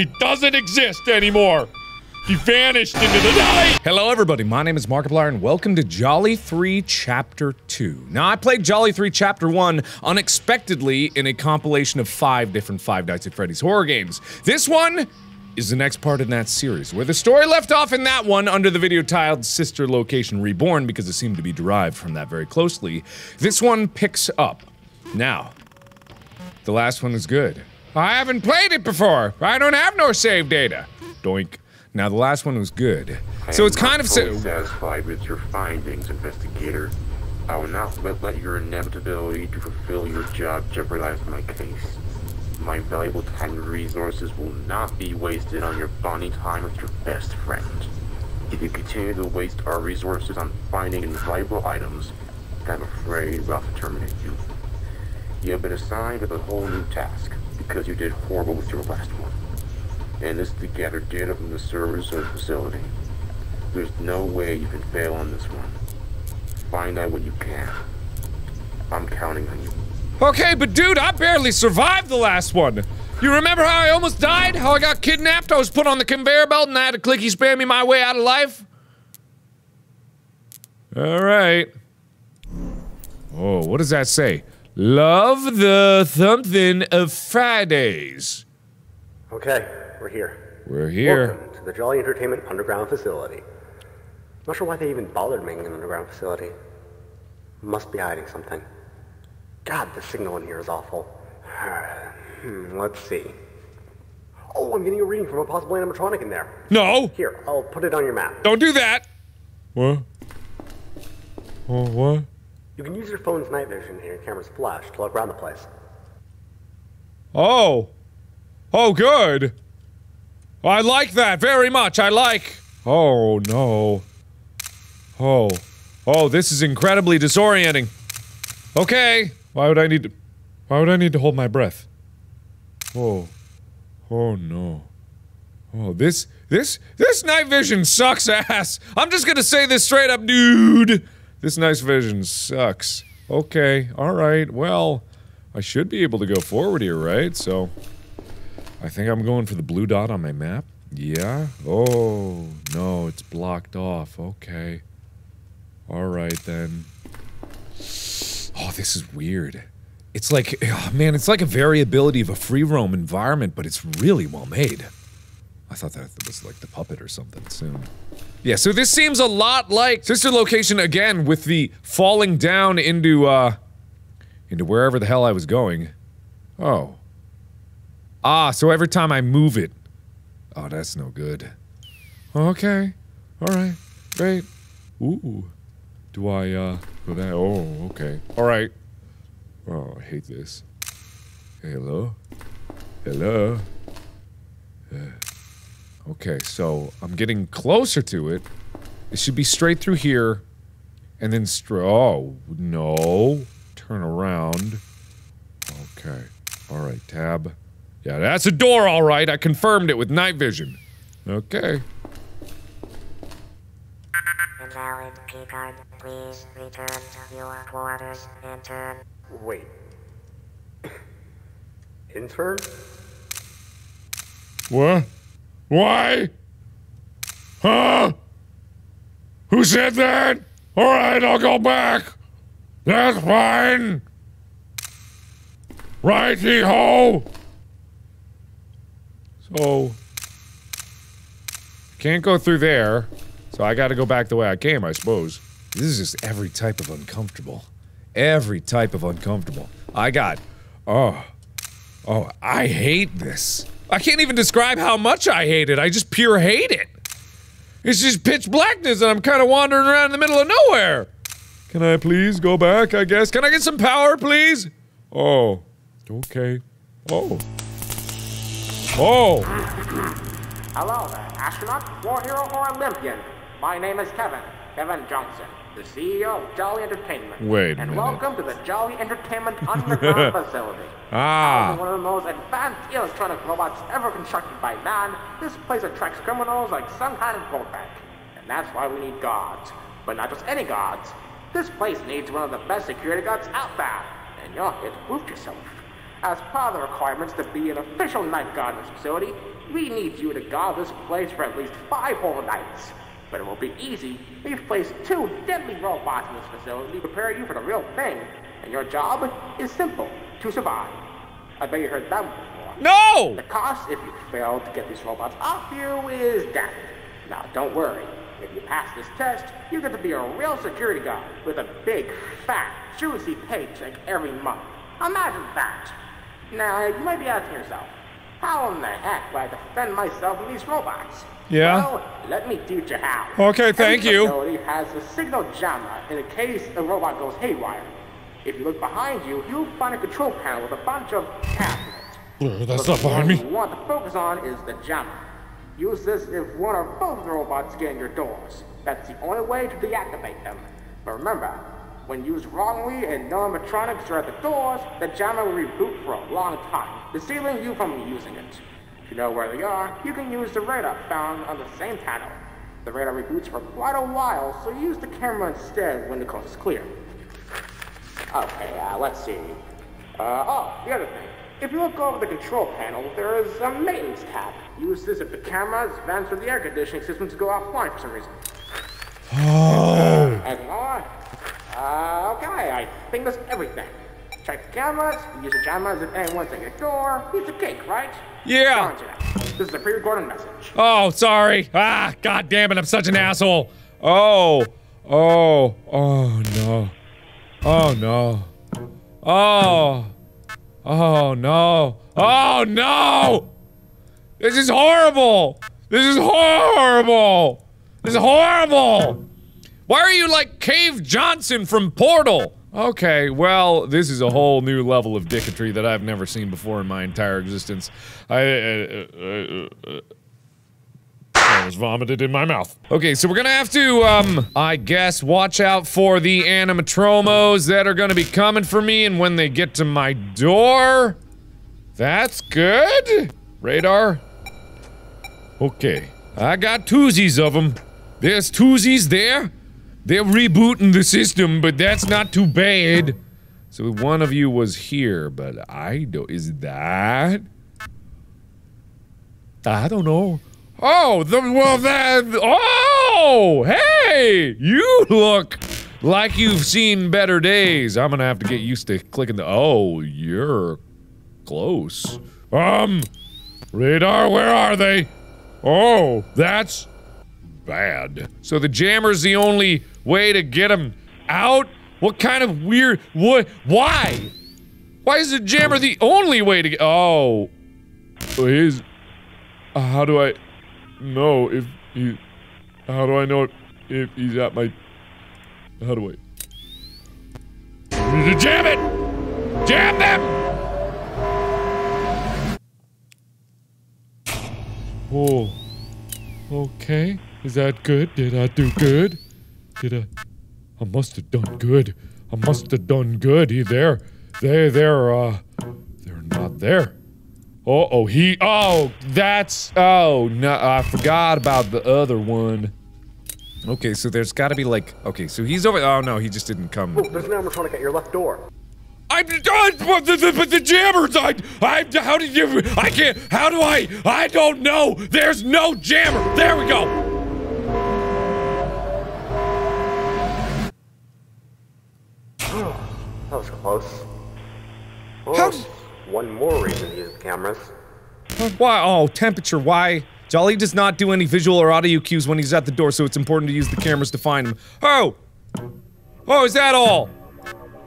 He doesn't exist anymore. He vanished into the night! Hello everybody, my name is Markiplier and welcome to Jolly 3 Chapter 2. Now I played Jolly 3 Chapter 1 unexpectedly in a compilation of 5 different Five Nights at Freddy's horror games. This one is the next part in that series, where the story left off in that one under the video titled Sister Location Reborn because it seemed to be derived from that very closely. This one picks up. Now, the last one is good. I haven't played it before! I don't have no save data! Doink. Now, the last one was good. So it's kind of satisfied with your findings, investigator. I will not let your inevitability to fulfill your job jeopardize my case. My valuable time and resources will not be wasted on your Bonnie time with your best friend. If you continue to waste our resources on finding invaluable items, I'm afraid we'll have to terminate you. You have been assigned with a whole new task because you did horrible with your last one. And this to gather data from the servers or facility. There's no way you can fail on this one. Find out what you can. I'm counting on you. Okay, but dude, I barely survived the last one. You remember how I almost died? How I got kidnapped? I was put on the conveyor belt and I had to clicky spam me my way out of life? Alright. Oh, what does that say? Love the something of Fridays. Okay. We're here. We're here. Welcome to the Jolly Entertainment underground facility. Not sure why they even bothered making an underground facility. Must be hiding something. God, the signal in here is awful. Let's see. Oh, I'm getting a reading from a possible animatronic in there. No! Here, I'll put it on your map. Don't do that! What? Oh, what? You can use your phone's night vision and your camera's flash to look around the place. Oh! Oh, good! I like that very much, I like- Oh, no. Oh. Oh, this is incredibly disorienting. Okay! Why would I need to hold my breath? Oh. Oh, no. Oh, this night vision sucks ass! I'm just gonna say this straight up, dude! This night vision sucks. Okay, alright, well, I should be able to go forward here, right? So I think I'm going for the blue dot on my map. Yeah? Oh, no, it's blocked off. Okay. Alright then. Oh, this is weird. It's like, oh, man, it's like a variability of a free roam environment, but it's really well made. I thought that was like the puppet or something soon. Yeah, so this seems a lot like Sister Location again with the falling down into wherever the hell I was going. Oh. Ah, so every time I move it. Oh, that's no good. Okay. Alright. Great. Ooh. Do I, go that? Oh, okay. Alright. Oh, I hate this. Hello? Hello? Okay, so I'm getting closer to it. It should be straight through here. And then oh, no. Turn around. Okay. Alright, tab. Yeah, that's a door, all right. I confirmed it with night vision. Okay. Invalid keycard. Please return to your quarters, intern. Wait. Intern? What? Why? Huh? Who said that? All right, I'll go back. That's fine. Righty-ho. Oh. Can't go through there, so I gotta go back the way I came, I suppose. This is just every type of uncomfortable. Every type of uncomfortable. I got... Oh. Oh, I hate this. I can't even describe how much I hate it, I just pure hate it. It's just pitch blackness and I'm kinda wandering around in the middle of nowhere. Can I please go back, I guess? Can I get some power, please? Oh. Okay. Oh. Oh! Hello there, astronaut, war hero, or Olympian. My name is Kevin Johnson, the CEO of Jolly Entertainment. Wait a minute. And welcome to the Jolly Entertainment underground facility. Ah! One of the most advanced electronic robots ever constructed by man, this place attracts criminals like some kind of goldback. And that's why we need guards. But not just any guards. This place needs one of the best security guards out there. And you're here to prove yourself. As part of the requirements to be an official night guard in this facility, we need you to guard this place for at least 5 whole nights. But it won't be easy. We've placed 2 deadly robots in this facility to prepare you for the real thing. And your job is simple, to survive. I bet you heard that one before. No! The cost, if you fail to get these robots off you, is death. Now, don't worry. If you pass this test, you get to be a real security guard with a big, fat, juicy paycheck every month. Imagine that. Now, you might be asking yourself, how in the heck do I defend myself from these robots? Yeah. Well, let me teach you how. Okay, thank you. Every facility has a signal jammer in case a robot goes haywire. If you look behind you, you'll find a control panel with a bunch of cabinets. That's not behind me. What you want to focus on is the jammer. Use this if one or both the robots scan your doors. That's the only way to deactivate them. But remember, when used wrongly and no animatronics are at the doors, the jammer will reboot for a long time, disabling you from using it. If you know where they are, you can use the radar found on the same panel. The radar reboots for quite a while, so use the camera instead when the coast is clear. Okay, let's see. Oh, the other thing. If you look over the control panel, there is a maintenance tab. Use this if the cameras, vents, or the air conditioning systems go offline for some reason. Oh. And more. Okay, I think that's everything. Check the cameras, use the cameras if anyone's at your door. Use the cake, right? Yeah. This is a pre-recorded message. Oh, sorry. Ah, god damn it, I'm such an asshole. Oh no. Oh no. Oh no. Oh no! This is horrible! This is horrible! This is horrible! Why are you like Cave Johnson from Portal? Okay, well, this is a whole new level of dicketry that I've never seen before in my entire existence. I was vomited in my mouth. Okay, so we're gonna have to, I guess watch out for the animatromos that are gonna be coming for me, and when they get to my door... That's good? Radar? Okay. I got 2s of them. There's 2s there. They're rebooting the system, but that's not too bad. So one of you was here, but I don't- is that? I don't know. Oh, oh, hey, you look like you've seen better days. I'm gonna have to get used to clicking the, oh, you're close. Radar, where are they? Oh, that's bad. So the jammer's the only way to get them out? What kind of weird, why? Why is the jammer the only way to get, oh, is, how do I? No, if he... How do I know if he's at my... How do I... Jam it! Jam them! Oh. Okay. Is that good? Did I do good? Did I must have done good. I must have done good. He there. They're not there. Uh-oh, he- oh, that's- oh, no, I forgot about the other one. Okay, so there's gotta be like- okay, so he's over- oh no, he just didn't come. Oh, there's an animatronic at your left door. I'm- but the jammer's- how did you- I can't- how do I don't know! There's no jammer! There we go! That was close. Close. One more reason to use cameras. Why? Oh, temperature. Why? Jolly does not do any visual or audio cues when he's at the door, so it's important to use the cameras to find him. Oh! Oh, is that all?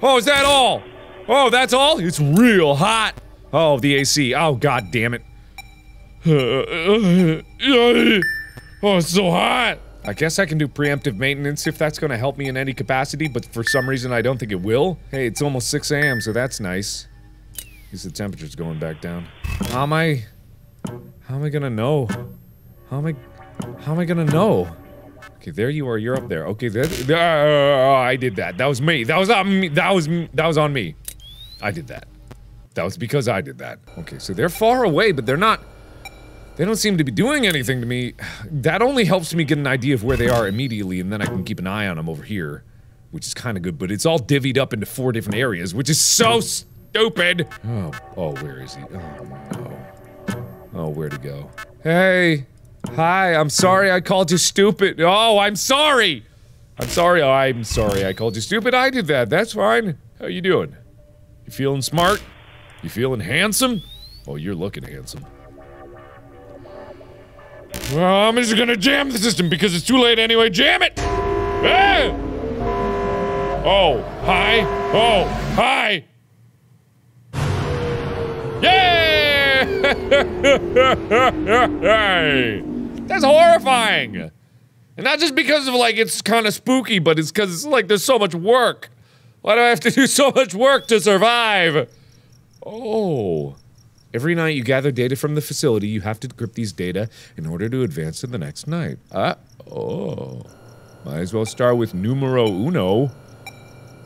Oh, is that all? Oh, that's all? It's real hot. Oh, the AC. Oh, god damn it. Oh, it's so hot. I guess I can do preemptive maintenance if that's gonna help me in any capacity, but for some reason I don't think it will. Hey, it's almost 6 a.m., so that's nice. The temperature's going back down. How am I gonna know? How am I gonna know? Okay, there you are, you're up there. Okay, I did that. That was me. That was on me. That was on me. I did that. That was because I did that. Okay, so they're far away, but they're not... They don't seem to be doing anything to me. That only helps me get an idea of where they are immediately, and then I can keep an eye on them over here. Which is kind of good, but it's all divvied up into 4 different areas, which is so... stupid. Oh, where is he? Oh, no. Oh, where'd he go? Hey. Hi, I'm sorry I called you stupid. Oh, I'm sorry. I'm sorry. Oh, I'm sorry I called you stupid. I did that. That's fine. How you doing? You feeling smart? You feeling handsome? Oh, you're looking handsome. Well, I'm just gonna jam the system because it's too late anyway. Jam it! Ah! Oh, hi. Oh, hi. Yeah! That's horrifying. And not just because of, like, it's kind of spooky, but it's because it's like there's so much work. Why do I have to do so much work to survive? Oh. Every night you gather data from the facility. You have to decrypt these data in order to advance to the next night. Oh. Might as well start with numero uno,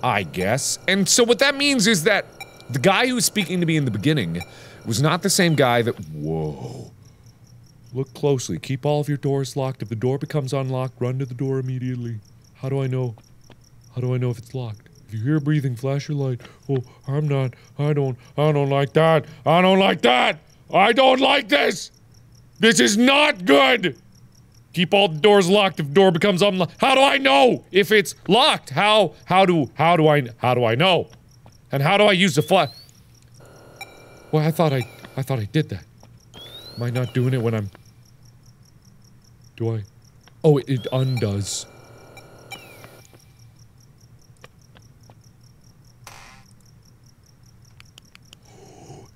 I guess. And so what that means is that the guy who was speaking to me in the beginning was not the same guy that- Whoa. Look closely. Keep all of your doors locked. If the door becomes unlocked, run to the door immediately. How do I know? How do I know if it's locked? If you hear breathing, flash your light. Oh, I'm not. I don't like that. I don't like that. I don't like this. This is not good. Keep all the doors locked if the door becomes unlocked. How do I know if it's locked? How do I know? And how do I use the flash? Well, I thought I did that. Am I not doing it when I'm... Do I? Oh, it undoes.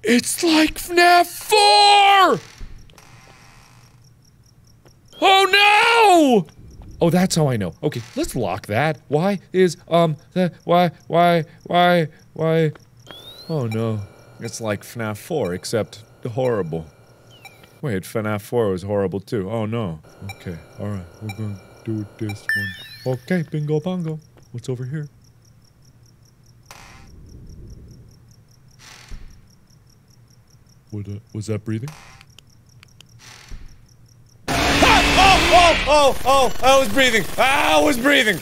It's like FNAF 4! Oh no! Oh, that's how I know. Okay, let's lock that. Why is, why? Oh no. It's like FNAF 4, except horrible. Wait, FNAF 4 was horrible too. Oh no. Okay, alright, we're gonna do this one. Okay, bingo bongo. What's over here? Was that breathing? Ah! Oh! I was breathing! I was breathing!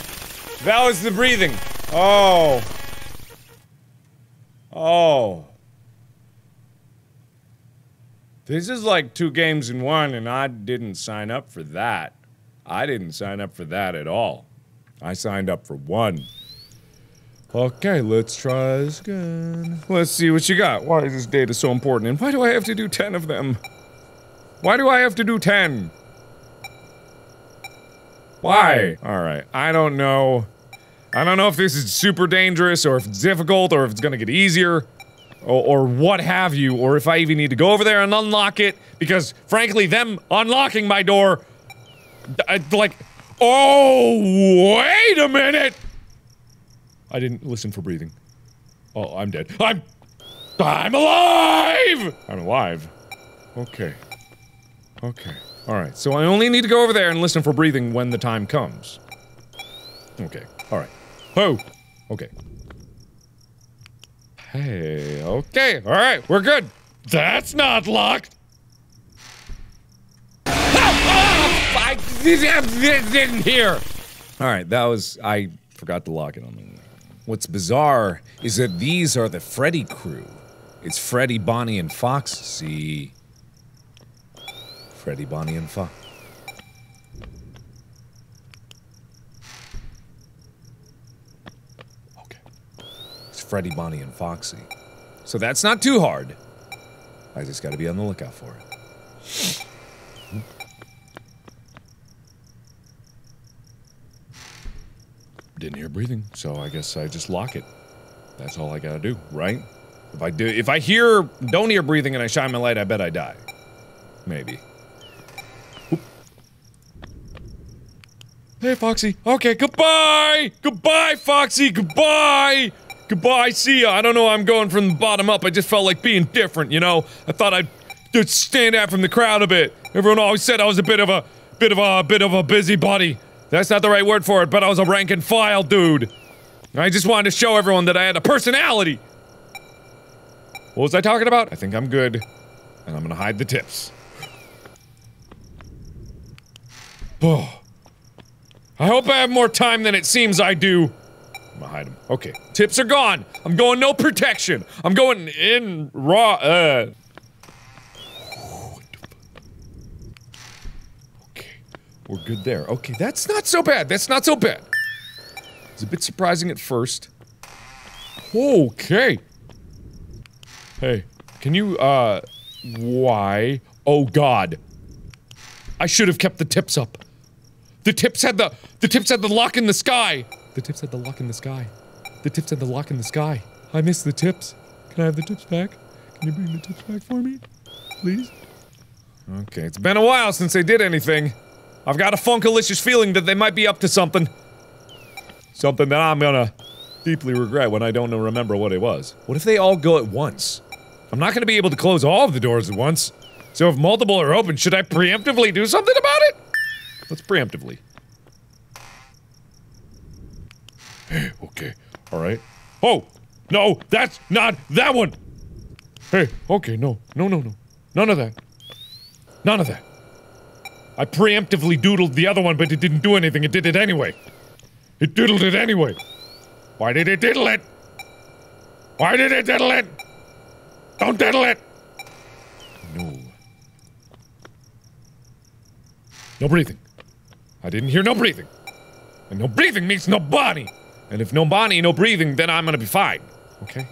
That was the breathing! Oh. Oh. This is like 2 games in 1, and I didn't sign up for that. I didn't sign up for that at all. I signed up for 1. Okay, let's try this again. Let's see what you got. Why is this data so important, and why do I have to do 10 of them? Why do I have to do 10? Why? Alright, I don't know. I don't know if this is super dangerous, or if it's difficult, or if it's gonna get easier. Or what have you, or if I even need to go over there and unlock it, because, frankly, them unlocking my door... like... Oh, wait a minute! I didn't listen for breathing. Oh, I'm dead. I'm alive! I'm alive. Okay. Okay. Alright, so I only need to go over there and listen for breathing when the time comes. Okay. Alright. Ho! Okay. Hey, okay. Alright, we're good. That's not locked! I didn't hear! Alright, that was... I forgot to lock it on the... What's bizarre is that these are the Freddy crew. It's Freddy, Bonnie, and Foxy. See? Freddy, Bonnie, and Foxy. Okay. It's Freddy, Bonnie, and Foxy. So that's not too hard. I just gotta be on the lookout for it. Didn't hear breathing, so I guess I just lock it. That's all I gotta do, right? If I don't hear breathing and I shine my light, I bet I die. Maybe. Oop. Hey, Foxy. Okay, goodbye! Goodbye, Foxy! Goodbye! Goodbye, see ya! I don't know, I'm going from the bottom up, I just felt like being different, you know? I thought I'd just stand out from the crowd a bit. Everyone always said I was a bit of a busybody. That's not the right word for it, but I was a rank and file dude. I just wanted to show everyone that I had a personality. What was I talking about? I think I'm good, and I'm gonna hide the tips. I hope I have more time than it seems I do. I'm gonna hide hide them. Okay. Tips are gone! I'm going no protection! I'm going in raw, Okay. We're good there. Okay, that's not so bad. That's not so bad. It's a bit surprising at first. Okay. Hey, can you, why? Oh god. I should have kept the tips up. The tips had the lock in the sky! The tips had the lock in the sky. The tips had the lock in the sky. I missed the tips. Can I have the tips back? Can you bring the tips back for me? Please? Okay, it's been a while since they did anything. I've got a funkalicious feeling that they might be up to something. Something that I'm gonna deeply regret when I don't remember what it was. What if they all go at once? I'm not gonna be able to close all of the doors at once. So if multiple are open, should I preemptively do something about it? Let's preemptively. Hey, okay, alright. Oh! No, that's not that one! Hey, okay, no, no, no, no. None of that. None of that. I preemptively doodled the other one, but it didn't do anything, it did it anyway. It doodled it anyway. Why did it diddle it? Why did it diddle it? Don't diddle it! No. No breathing. I didn't hear no breathing. And no breathing means no Bonnie. And if no Bonnie, no breathing, then I'm gonna be fine. Okay.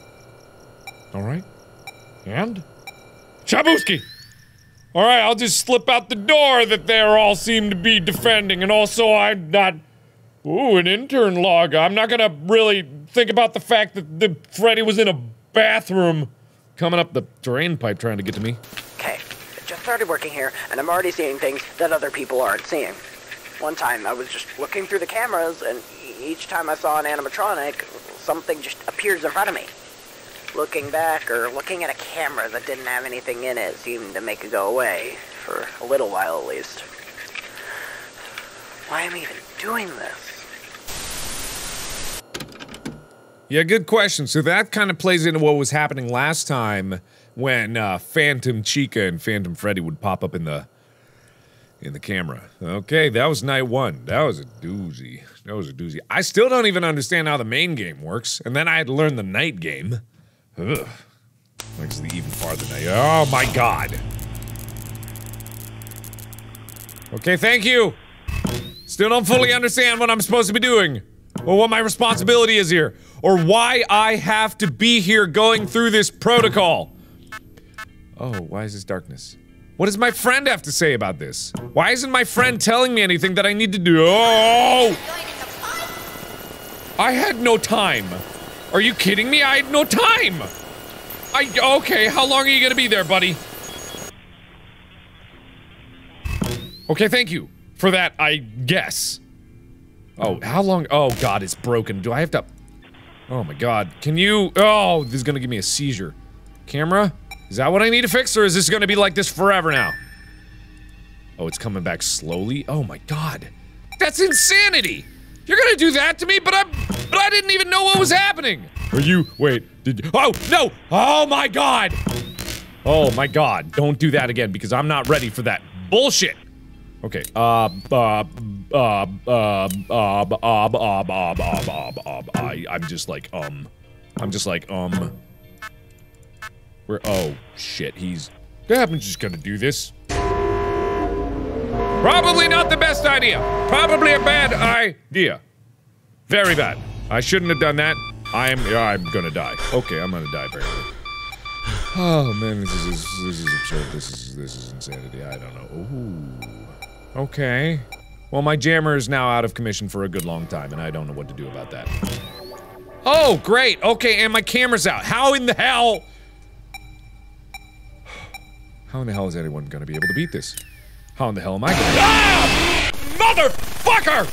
Alright. And? Chabooski! Alright, I'll just slip out the door that they all seem to be defending, and also I'm not... Ooh, an intern log. I'm not gonna really think about the fact that Freddy was in a bathroom coming up the drain pipe trying to get to me. Okay. Just started working here, and I'm already seeing things that other people aren't seeing. One time, I was just looking through the cameras, and each time I saw an animatronic, something just appears in front of me. Looking back, or looking at a camera that didn't have anything in it, seemed to make it go away, for a little while at least. Why am I even doing this? Yeah, good question. So that kind of plays into what was happening last time, when Phantom Chica and Phantom Freddy would pop up in the camera. Okay, that was night one. That was a doozy. That was a doozy. I still don't even understand how the main game works, and then I had to learn the night game. Ugh. Makes it even farther night. Oh my god. Okay, thank you. Still don't fully understand what I'm supposed to be doing, or what my responsibility is here, or why I have to be here going through this protocol. Oh, why is this darkness? What does my friend have to say about this? Why isn't my friend telling me anything that I need to do? Oh! I had no time. Are you kidding me? I had no time! Okay, how long are you gonna be there, buddy? Okay, thank you for that, I guess. Oh, how long? Oh, God, it's broken. Do I have to... Oh, my God. Can you... Oh, this is gonna give me a seizure. Camera? Is that what I need to fix, or is this gonna be like this forever now? Oh, it's coming back slowly? Oh my god. That's insanity! You're gonna do that to me, but I didn't even know what was happening! Are you- wait, did you- Oh, no! Oh my god! Oh my god, don't do that again, because I'm not ready for that bullshit! Okay, I'm just like, We're- oh, shit, he's- Yeah, I'm just gonna do this. Probably not the best idea! Probably a bad idea. Very bad. I shouldn't have done that. I'm gonna die. Okay, I'm gonna die apparently. Oh, man, this is absurd. This is insanity. I don't know. Ooh. Okay. Well, my jammer is now out of commission for a good long time, and I don't know what to do about that. Oh, great! Okay, and my camera's out. How in the hell- How in the hell is anyone gonna be able to beat this? How in the hell am I gonna- Ah! Motherfucker!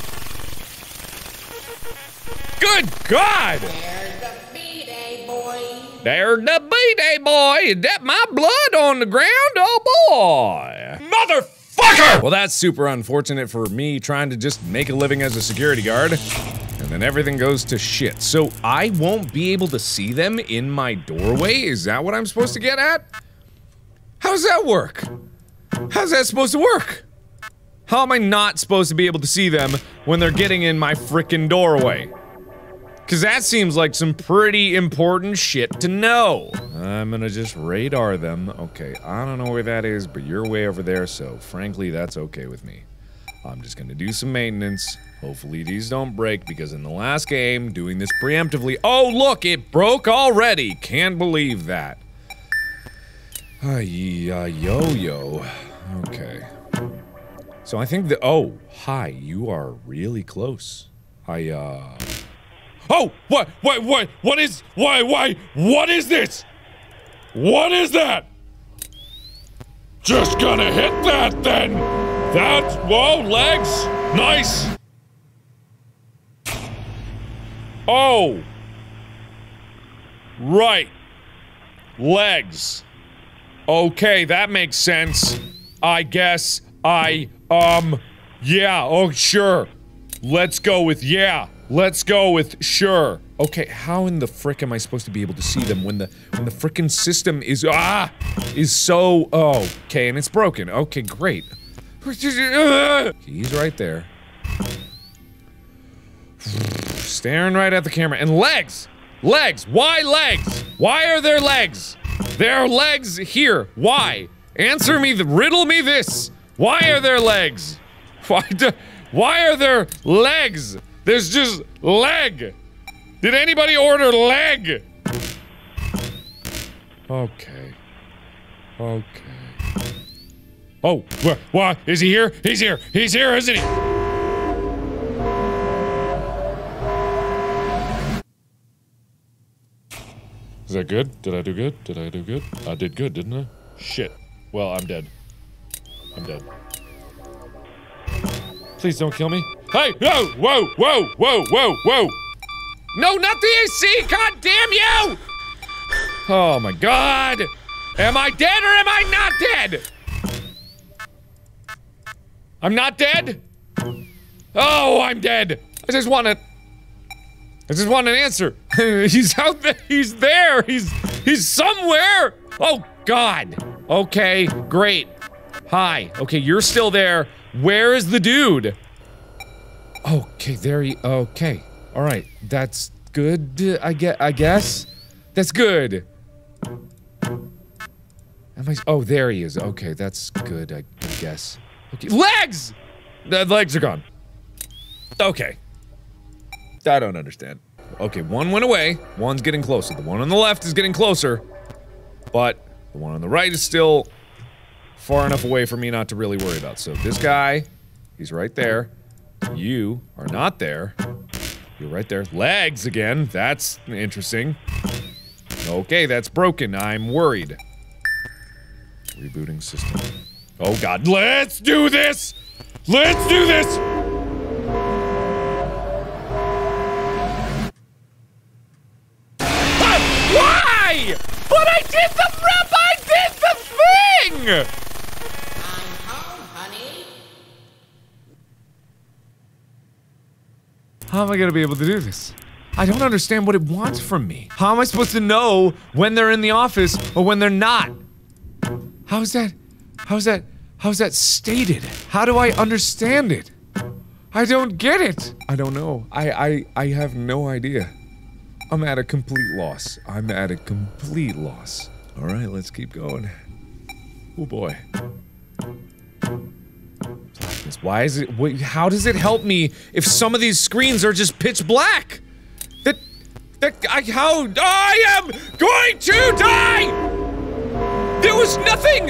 Good God! There's the B-Day boy. There's the B-Day boy! Is that my blood on the ground? Oh boy! Motherfucker! Well, that's super unfortunate for me trying to just make a living as a security guard. And then everything goes to shit. So I won't be able to see them in my doorway? Is that what I'm supposed to get at? How does that work? How's that supposed to work? How am I not supposed to be able to see them when they're getting in my frickin' doorway? Because that seems like some pretty important shit to know. I'm gonna just radar them. Okay, I don't know where that is, but you're way over there, so frankly, that's okay with me. I'm just gonna do some maintenance. Hopefully these don't break, because in the last game, doing this preemptively— oh, look, it broke already! Can't believe that. Yo-yo. Okay. So I think the— oh, hi, you are really close. Oh! What is this? What is that? Just gonna hit that then! That's— whoa, legs! Nice! Oh! Right. Legs. Okay, that makes sense. I guess I, yeah, oh, sure. Let's go with yeah. Let's go with sure. Okay, how in the frick am I supposed to be able to see them when the frickin' system is— ah! Is so— oh, okay, and it's broken. Okay, great. He's right there. Staring right at the camera. And legs! Legs! Why legs? Why are there legs? There are legs here. Why? Answer me, riddle me this. Why are there legs? Why are there legs? There's just leg! Did anybody order leg? Okay. Okay. Oh, what? Is he here? He's here! He's here, isn't he? Is that good? Did I do good? Did I do good? I did good, didn't I? Shit. Well, I'm dead. I'm dead. Please don't kill me. Hey! Whoa! Whoa! Whoa! Whoa! Whoa! Whoa! No, not the AC! God damn you! Oh my god! Am I dead or am I not dead? I'm not dead? Oh, I'm dead! I just want an answer. He's out there! He's there! He's somewhere! Oh god! Okay, great. Hi. Okay, you're still there. Where is the dude? Okay, there he— okay. Alright, that's good, I guess? That's good. Am I— oh, there he is. Okay, that's good, I guess. Okay. Legs! The legs are gone. Okay. I don't understand. Okay, one went away. One's getting closer. The one on the left is getting closer. But the one on the right is still far enough away for me not to really worry about. So this guy, he's right there. You are not there. You're right there. Legs again. That's interesting. Okay, that's broken. I'm worried. Rebooting system. Oh god. Let's do this! Let's do this! Why? But I did the prep! I did the thing! How am I gonna be able to do this? I don't understand what it wants from me. How am I supposed to know when they're in the office or when they're not? How's that stated? How do I understand it? I don't get it. I don't know. I have no idea. I'm at a complete loss. I'm at a complete loss. All right, let's keep going. Oh boy. Why is it— how does it help me if some of these screens are just pitch black? I am going to die! There was nothing!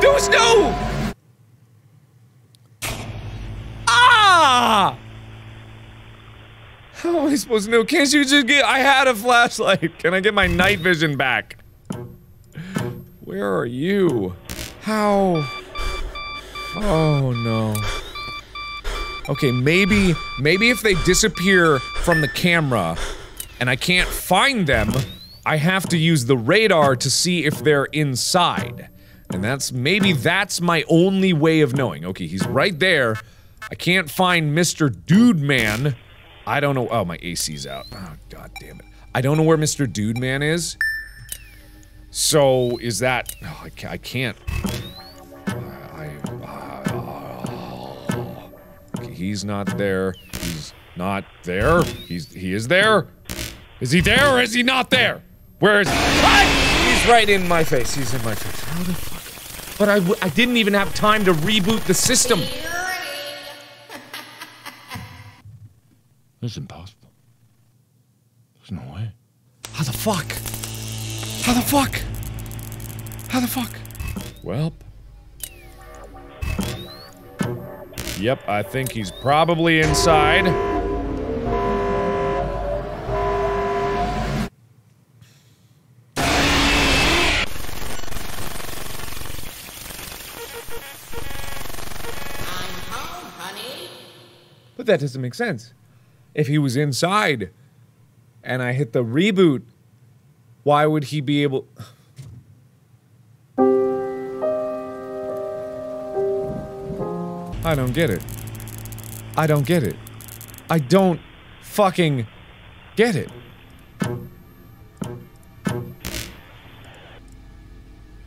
There was no— ah! How am I supposed to know? Can't you just get— I had a flashlight. Can I get my night vision back? Where are you? How? Oh no. Okay, maybe if they disappear from the camera and I can't find them, I have to use the radar to see if they're inside. And maybe that's my only way of knowing. Okay, he's right there. I can't find Mr. Dude Man. I don't know— oh, my AC's out. Oh, god damn it. I don't know where Mr. Dude Man is. So, is that— oh, I can't. He's not there. He's not there. He is there. Is he there or is he not there? Where is he? Ah! He's right in my face. He's in my face. How the fuck? But I didn't even have time to reboot the system. This is impossible. There's no way. How the fuck? How the fuck? How the fuck? Well. Yep, I think he's probably inside. But that doesn't make sense. If he was inside and I hit the reboot, why would he be able... I don't get it. I don't get it. I don't fucking get it.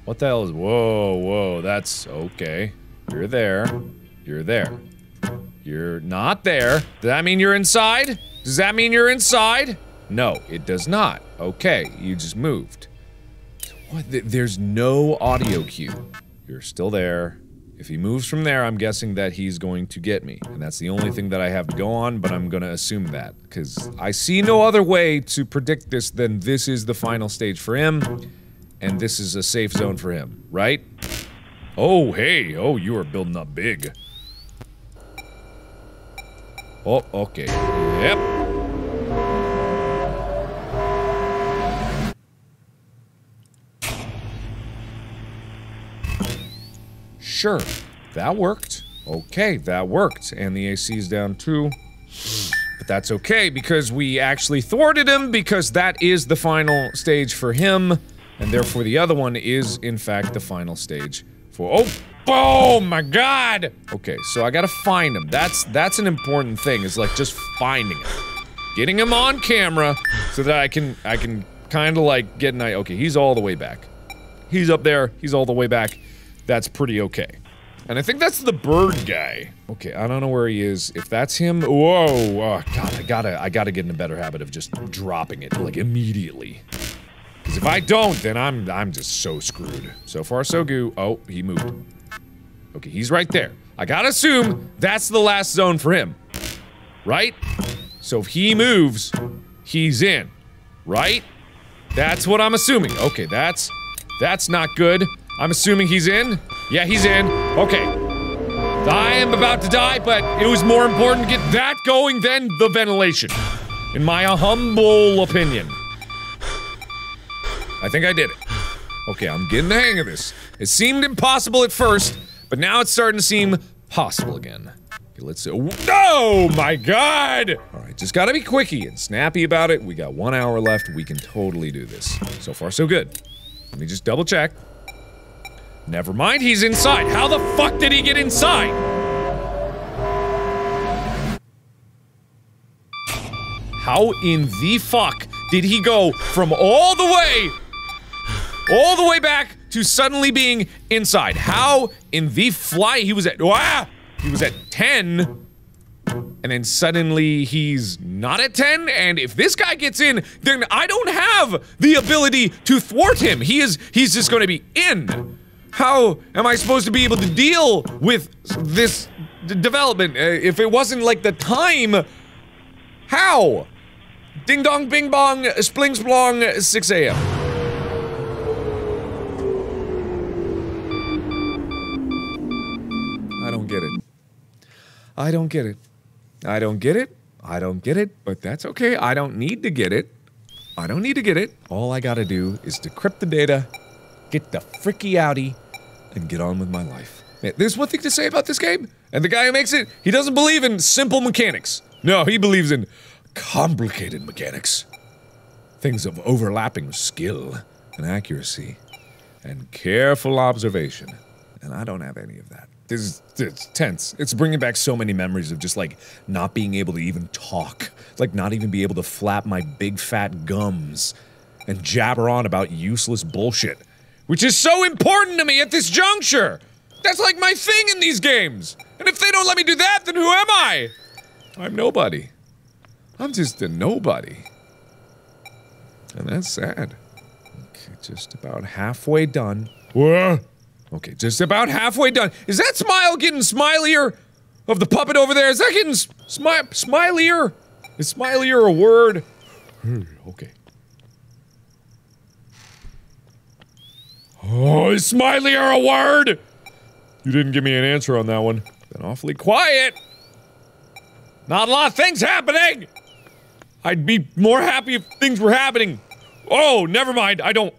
What the hell is- whoa, whoa, that's okay. You're there. You're there. You're not there. Does that mean you're inside? Does that mean you're inside? No, it does not. Okay, you just moved. What? There's no audio cue. You're still there. If he moves from there, I'm guessing that he's going to get me. And that's the only thing that I have to go on, but I'm gonna assume that. Because I see no other way to predict this than this is the final stage for him. And this is a safe zone for him, right? Oh, hey. Oh, you are building up big. Oh, okay. Yep. Sure. That worked. Okay, that worked. And the AC's down too. But that's okay, because we actually thwarted him, because that is the final stage for him. And therefore the other one is, in fact, the final stage for- oh! Oh my god! Okay, so I gotta find him. That's an important thing, is like just finding him. Getting him on camera so that I can kinda like get an eye. Okay, he's all the way back. He's up there, he's all the way back. That's pretty okay. And I think that's the bird guy. Okay, I don't know where he is. If that's him, whoa, oh god, I gotta get in a better habit of just dropping it, like immediately. Cause if I don't, then I'm just so screwed. So far so good. Oh, he moved. Okay, he's right there. I gotta assume that's the last zone for him. Right? So if he moves, he's in. Right? That's what I'm assuming. Okay, that's not good. I'm assuming he's in? Yeah, he's in. Okay. I am about to die, but it was more important to get that going than the ventilation. In my humble opinion. I think I did it. Okay, I'm getting the hang of this. It seemed impossible at first, but now it's starting to seem possible again. Okay, let's see. Oh my god! Alright, just gotta be quickie and snappy about it. We got 1 hour left. We can totally do this. So far, so good. Let me just double check. Never mind, he's inside. How the fuck did he get inside? How in the fuck did he go from all the way back to suddenly being inside? How in the fly he was at 10, and then suddenly he's not at 10, and if this guy gets in, then I don't have the ability to thwart him. He's just gonna be in. How am I supposed to be able to deal with this development if it wasn't like the time? How? Ding dong, bing bong, spling splong, 6 a.m. I don't get it. I don't get it. I don't get it. I don't get it, but that's okay. I don't need to get it. I don't need to get it. All I gotta do is decrypt the data, get the fricky outie, and get on with my life. Man, there's one thing to say about this game, and the guy who makes it, he doesn't believe in simple mechanics. No, he believes in complicated mechanics. Things of overlapping skill and accuracy and careful observation. And I don't have any of that. It's tense. It's bringing back so many memories of just like not being able to even talk, like not even be able to flap my big fat gums and jabber on about useless bullshit. Which is so important to me at this juncture! That's like my thing in these games! And if they don't let me do that, then who am I? I'm nobody. I'm just a nobody. And that's sad. Okay, just about halfway done. Whoa! Okay, just about halfway done. Is that smile getting smilier? Of the puppet over there? Is that getting smilier? Is smilier a word? Okay. Oh, is smilier a word? You didn't give me an answer on that one. Been awfully quiet. Not a lot of things happening! I'd be more happy if things were happening. Oh, never mind. I don't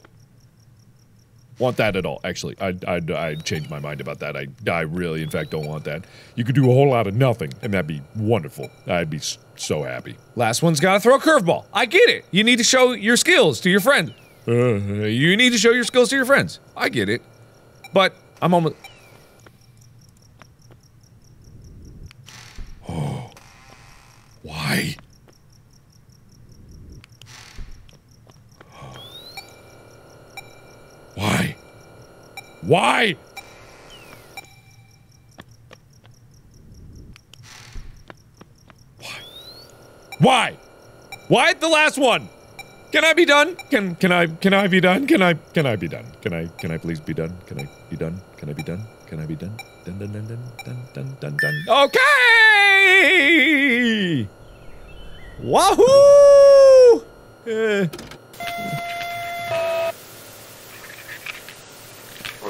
want that at all. Actually, I changed my mind about that. I really, in fact, don't want that. You could do a whole lot of nothing, and that'd be wonderful. I'd be so happy. Last one's gotta throw a curveball. I get it. You need to show your skills to your friend. You need to show your skills to your friends. I get it. But I'm almost... Oh. Why? Why? Why? Why? Why? Why the last one? Can I be done? Can I be done? Can I be done? Can I please be done? Can I be done? Can I be done? Can I be done? Dun dun dun dun dun dun dun dun. Okay! Wahoo!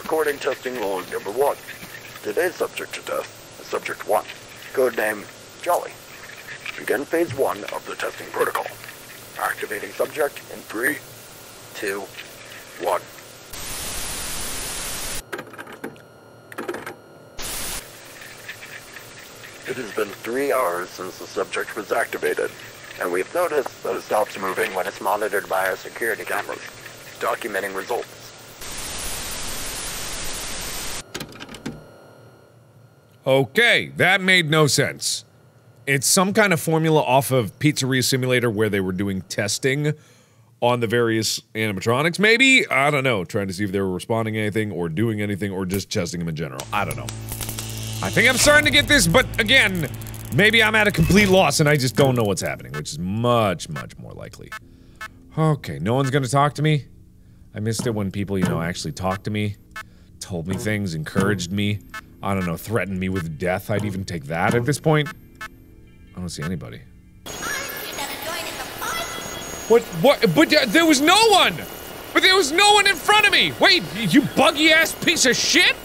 Recording testing log number 1. Today's subject to test is subject 1. Code name, Jolly. Begin phase 1 of the testing protocol. Activating subject in 3, 2, 1. It has been 3 hours since the subject was activated, and we've noticed that it stops moving when it's monitored by our security cameras, documenting results. Okay, that made no sense. It's some kind of formula off of Pizzeria Simulator where they were doing testing on the various animatronics, maybe? I don't know, trying to see if they were responding to anything or doing anything or just testing them in general. I don't know. I think I'm starting to get this, but again, maybe I'm at a complete loss and I just don't know what's happening, which is much, much more likely. Okay, no one's gonna talk to me? I missed it when people, you know, actually talked to me, told me things, encouraged me. I don't know, threaten me with death. I'd even take that at this point. I don't see anybody. What? But there was no one! But there was no one in front of me! Wait, you buggy-ass piece of shit!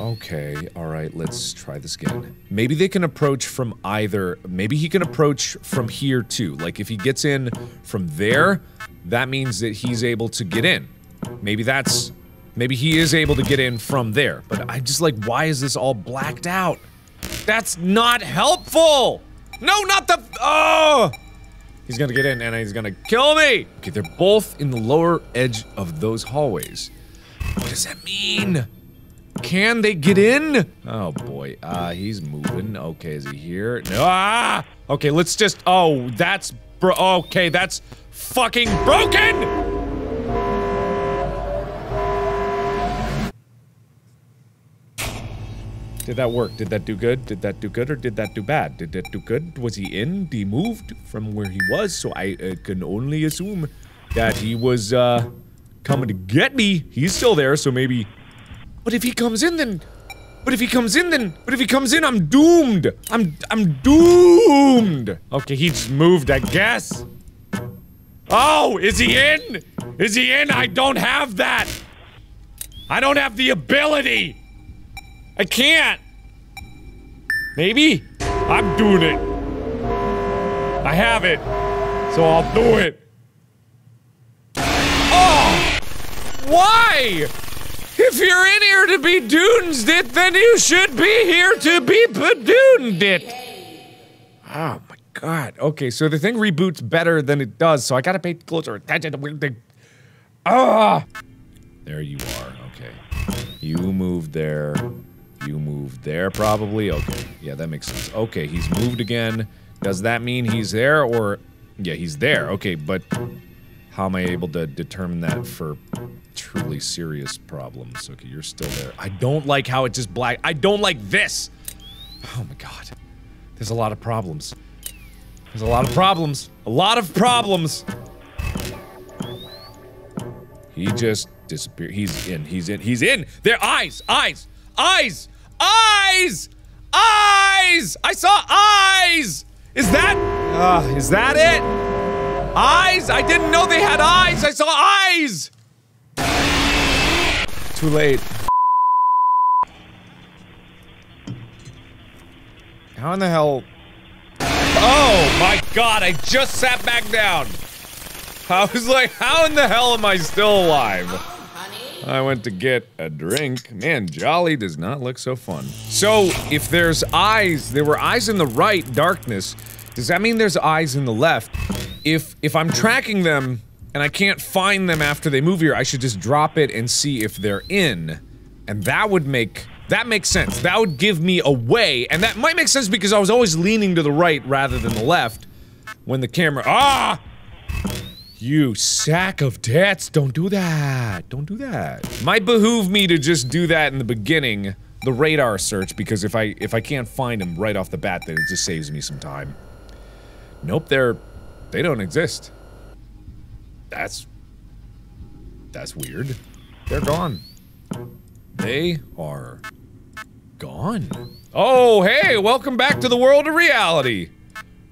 Okay, alright, let's try this again. Maybe they can approach from either... Maybe he can approach from here, too. Like, if he gets in from there, that means that he's able to get in. Maybe that's... Maybe he is able to get in from there, but I'm just like, why is this all blacked out? That's not helpful! No, not the- Oh! He's gonna get in and he's gonna kill me! Okay, they're both in the lower edge of those hallways. What does that mean? Can they get in? Oh boy, he's moving. Okay, is he here? No, ah! Okay, let's just- Oh, that's okay, that's fucking broken! Did that work? Did that do good? Did that do good or did that do bad? Did that do good? Was he in? He moved from where he was, so I can only assume that he was coming to get me. He's still there, so maybe... But if he comes in, then... But if he comes in, then... But if he comes in, I'm doomed! I'm doomed! Okay, he just moved, I guess. Oh, is he in? Is he in? I don't have that! I don't have the ability! I can't! Maybe? I'm doing it. I have it. So I'll do it. Oh! Why? If you're in here to be dooned it, then you should be here to be badooned it. Oh my god. Okay, so the thing reboots better than it does, so I gotta pay closer attention to weird thing. Ah! There you are. Okay. You moved there. You moved there, probably? Okay. Yeah, that makes sense. Okay, he's moved again. Does that mean he's there, or... Yeah, he's there. Okay, but... How am I able to determine that for truly serious problems? Okay, you're still there. I don't like how it just black... I don't like this! Oh my god. There's a lot of problems. There's a lot of problems. A lot of problems! He just disappeared. He's in. Their eyes. I saw eyes. Is that it? Eyes? I didn't know they had eyes. I saw eyes. Too late. How in the hell? Oh my God, I just sat back down. I was like, how in the hell am I still alive? Honey. I went to get a drink. Man, Jolly does not look so fun. So, if there's eyes, there were eyes in the right darkness, does that mean there's eyes in the left? If I'm tracking them, and I can't find them after they move here, I should just drop it and see if they're in. And that would make... that makes sense. That would give me a way, and that might make sense because I was always leaning to the right rather than the left when the camera... Ah! You sack of debts, don't do that, don't do that. Might behoove me to just do that in the beginning, the radar search, because if I can't find them right off the bat, then it just saves me some time. Nope, they don't exist. That's weird. They're gone. They are gone. Oh, hey, welcome back to the world of reality.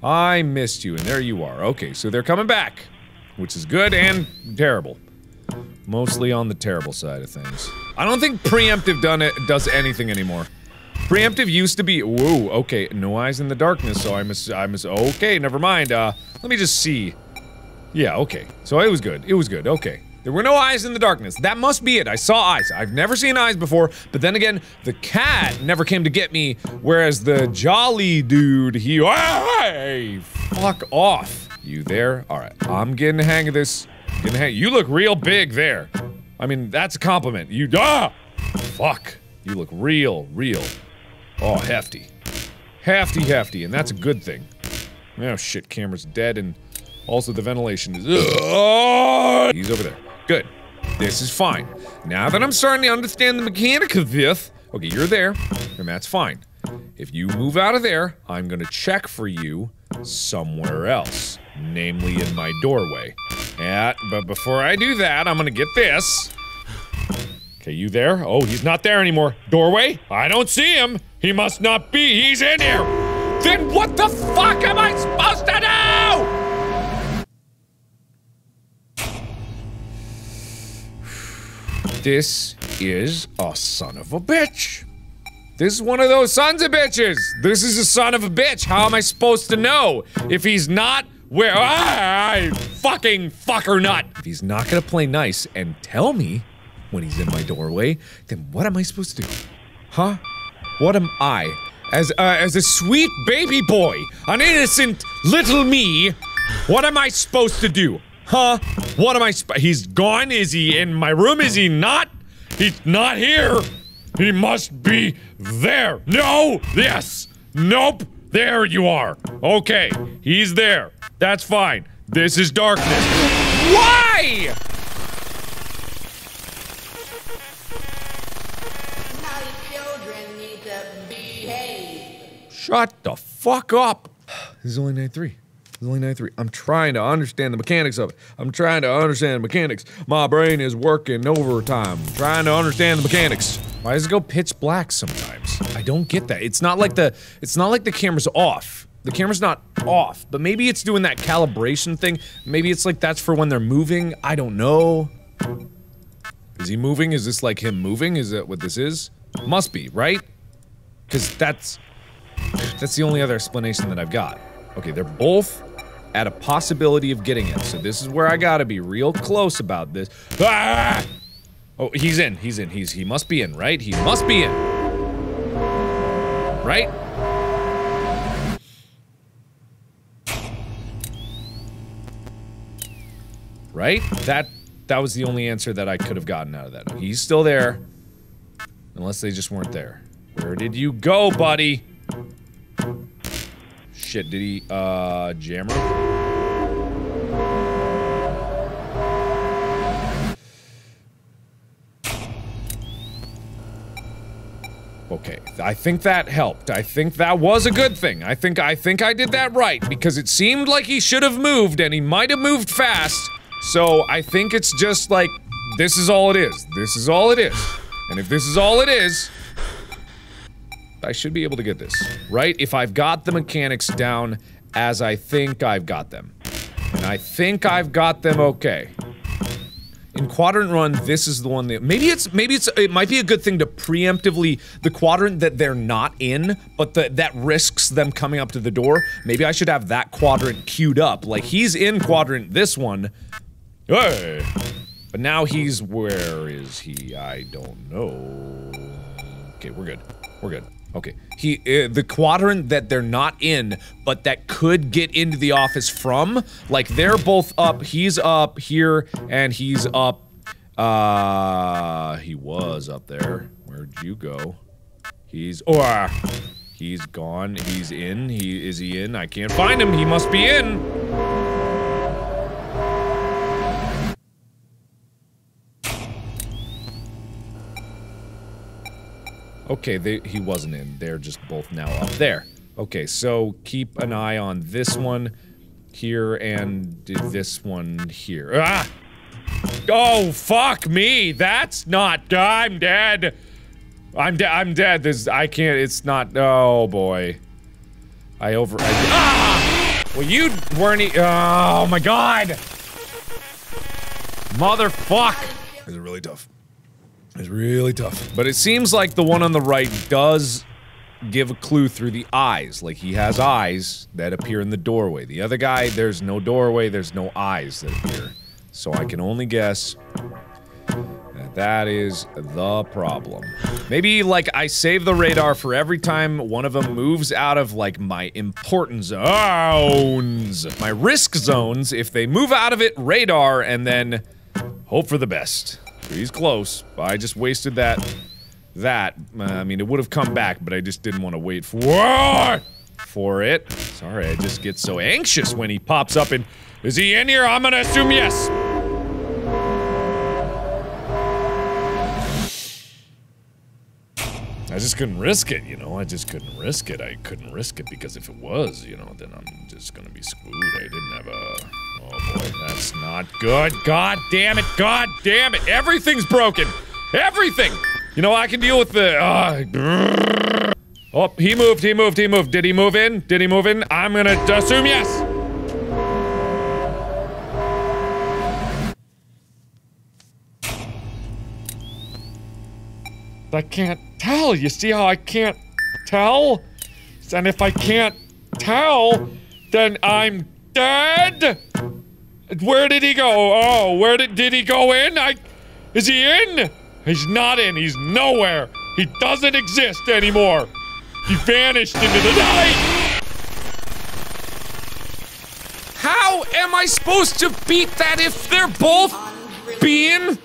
I missed you, and there you are. Okay, so they're coming back. Which is good and terrible. Mostly on the terrible side of things. I don't think preemptive does anything anymore. Preemptive used to be- whoa, okay, no eyes in the darkness, so I must- okay, never mind, let me just see. Yeah, okay. So it was good, okay. There were no eyes in the darkness, that must be it, I saw eyes. I've never seen eyes before, but then again, the cat never came to get me, whereas the Jolly dude, hey, fuck off. You there? Alright, I'm getting the hang of this. You look real big there. I mean, that's a compliment. You- fuck. You look real. Oh, hefty. Hefty, and that's a good thing. Oh shit, camera's dead, and also the ventilation is- he's over there. Good. This is fine. Now that I'm starting to understand the mechanic of this- okay, you're there, and that's fine. If you move out of there, I'm gonna check for you somewhere else. Namely in my doorway. But before I do that, I'm gonna get this. Okay, you there? Oh, he's not there anymore. Doorway? I don't see him. He must not be. He's in here. Then what the fuck am I supposed to do? This is a son of a bitch. This is one of those sons of bitches. This is a son of a bitch. How am I supposed to know if he's not where I fucking fucker nut? If he's not gonna play nice and tell me when he's in my doorway, then what am I supposed to do? Huh? What am I, as a sweet baby boy, an innocent little me? What am I supposed to do? Huh? What am I? He's gone. Is he in my room? Is he not? He's not here. He must be there. No! Yes! Nope! There you are. Okay, he's there. That's fine. This is darkness. Why?! My children need to behave. Shut the fuck up! This is only night 3. I'm trying to understand the mechanics of it. My brain is working overtime. Trying to understand the mechanics. Why does it go pitch black sometimes? I don't get that. It's not like the camera's off. The camera's not off, but maybe it's doing that calibration thing. Maybe it's like that's for when they're moving. I don't know. Is he moving? Is this like him moving? Is that what this is? Must be, right? Because that's the only other explanation that I've got. Okay, they're both at a possibility of getting it. So this is where I gotta be real close about this. Ah! Oh, he's in. He must be in, right? He must be in. Right? Right? That was the only answer that I could have gotten out of that. He's still there. Unless they just weren't there. Where did you go, buddy? Shit, did he, jammer? Okay, I think that helped. I think that was a good thing. I think I did that right, because it seemed like he should have moved, and he might have moved fast. So, I think it's just like, This is all it is. This is all it is. And if this is all it is, I should be able to get this, right? If I've got the mechanics down as I think I've got them. And I think I've got them okay. In Quadrant Run, this is the one that- it might be a good thing to preemptively- the quadrant that they're not in, but that risks them coming up to the door. Maybe I should have that quadrant queued up. Like, he's in quadrant this one. Hey! But now he's- where is he? I don't know. Okay, we're good. We're good. Okay. He, the quadrant that they're not in, but that could get into the office from, like, they're both up, he's up here, and he's up, he was up there. Where'd you go? He's, or, he's gone, he's in, is he in? I can't find him, he must be in! Okay, he wasn't in. They're just both now up there. Okay, so keep an eye on this one here and this one here. Ah! Oh, fuck me! That's not- I'm dead! I'm dead. I can't- it's not- oh, boy. Ah! Well, you weren't oh, my God! Motherfuck! This is really tough. It's really tough. But it seems like the one on the right does give a clue through the eyes. Like, he has eyes that appear in the doorway. The other guy, there's no doorway, there's no eyes that appear. So I can only guess that that is the problem. Maybe, like, I save the radar for every time one of them moves out of, like, my important zones. My risk zones, if they move out of it, radar, and then hope for the best. He's close. I just wasted that. I mean, it would have come back, but I just didn't want to wait for it. Sorry, I just get so anxious when he pops up and, is he in here? I'm gonna assume yes. I just couldn't risk it, you know? I just couldn't risk it. I couldn't risk it because if it was, you know, then I'm just gonna be screwed. I didn't have a... Oh boy, that's not good. God damn it, God damn it. Everything's broken. Everything. You know, I can deal with the, oh, he moved. Did he move in? I'm gonna assume yes. I can't tell. You see how I can't tell? And if I can't tell, then I'm dead? Where did he go? Oh, where did he go in? Is he in? He's not in. He's nowhere. He doesn't exist anymore. He vanished into the night. How am I supposed to beat that if they're both being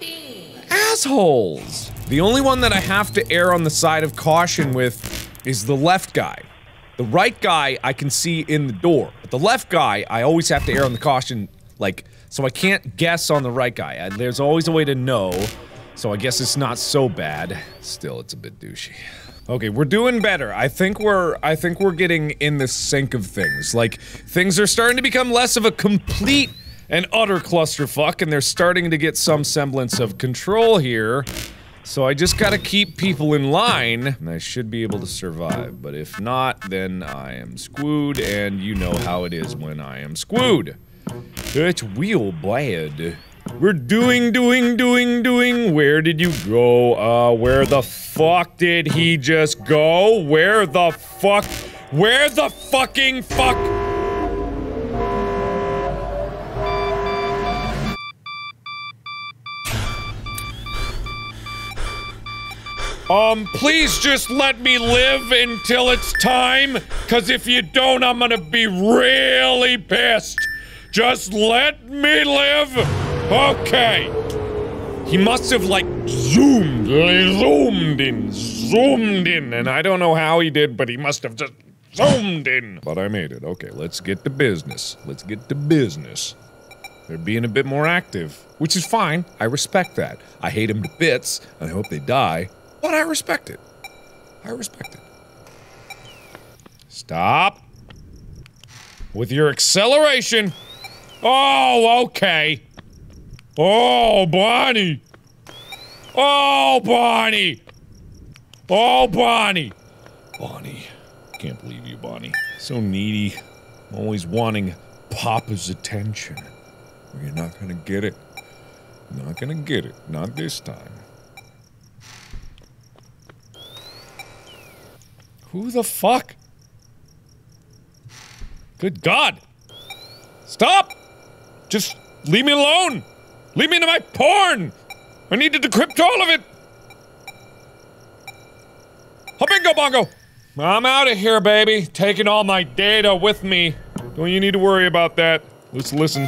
assholes? The only one that I have to err on the side of caution with is the left guy. The right guy I can see in the door, but the left guy I always have to err on the caution, like, so I can't guess on the right guy. There's always a way to know, so I guess it's not so bad. Still, it's a bit douchey. Okay, we're doing better. I think we're getting in the sync of things. Like, things are starting to become less of a complete and utter clusterfuck, and they're starting to get some semblance of control here. So I just gotta keep people in line, and I should be able to survive, but if not, then I am screwed, and you know how it is when I am screwed. It's real bad. We're doing. Where did you go? Where the fuck did he just go? Where the fuck? Where the fucking fuck? Please just let me live until it's time, cause if you don't, I'm gonna be really pissed. Just let me live! Okay. He must have, like, zoomed in, and I don't know how he did, but he must have just zoomed in. But I made it. Okay, let's get to business. They're being a bit more active, which is fine. I respect that. I hate them to bits, and I hope they die. But I respect it. Stop. With your acceleration. Oh, okay. Oh, Bonnie. Oh, Bonnie! Oh, Bonnie! Bonnie. Can't believe you, Bonnie. So needy. Always wanting Papa's attention. Well, you're not gonna get it. Not gonna get it. Not this time. Who the fuck? Good God! Stop! Just leave me alone! Leave me to my porn! I need to decrypt all of it! Bingo bongo! I'm out of here, baby. Taking all my data with me. Don't you need to worry about that. Let's listen.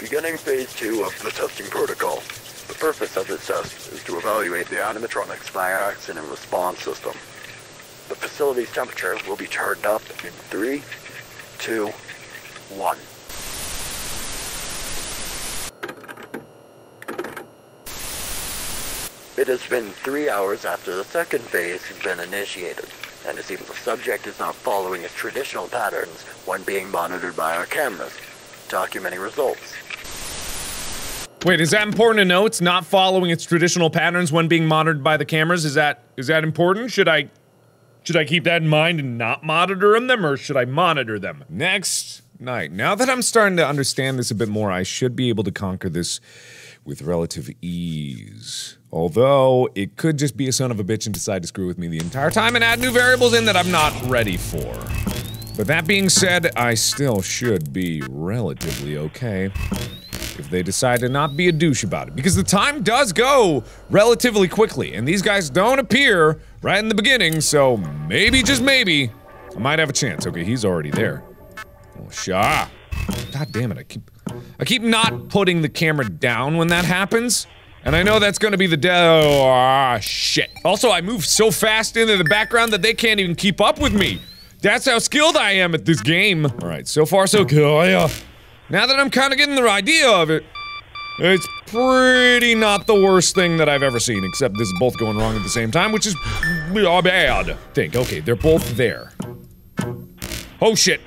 Beginning phase 2 of the testing protocol. The purpose of this test is to evaluate the animatronics fire-accident and response system. The facility's temperature will be turned up in 3, 2, 1. It has been 3 hours after the second phase has been initiated, and it seems the subject is not following its traditional patterns when being monitored by our cameras, documenting results. Wait, is that important to know? It's not following its traditional patterns when being monitored by the cameras? Is that important? Should I keep that in mind and not monitor them, or should I monitor them? Next night. Now that I'm starting to understand this a bit more, I should be able to conquer this with relative ease. Although, it could just be a son of a bitch and decide to screw with me the entire time and add new variables in that I'm not ready for. But that being said, I still should be relatively okay if they decide to not be a douche about it. Because the time does go relatively quickly, and these guys don't appear right in the beginning, so maybe, just maybe, I might have a chance. Okay, he's already there. Oh, sha. God damn it, I keep not putting the camera down when that happens. And I know that's gonna be the shit. Also, I move so fast into the background that they can't even keep up with me. That's how skilled I am at this game. Alright, so far so good. Now that I'm kinda getting the idea of it, it's pretty not the worst thing that I've ever seen, except this is both going wrong at the same time, which is bad. Think, okay, they're both there. Oh shit.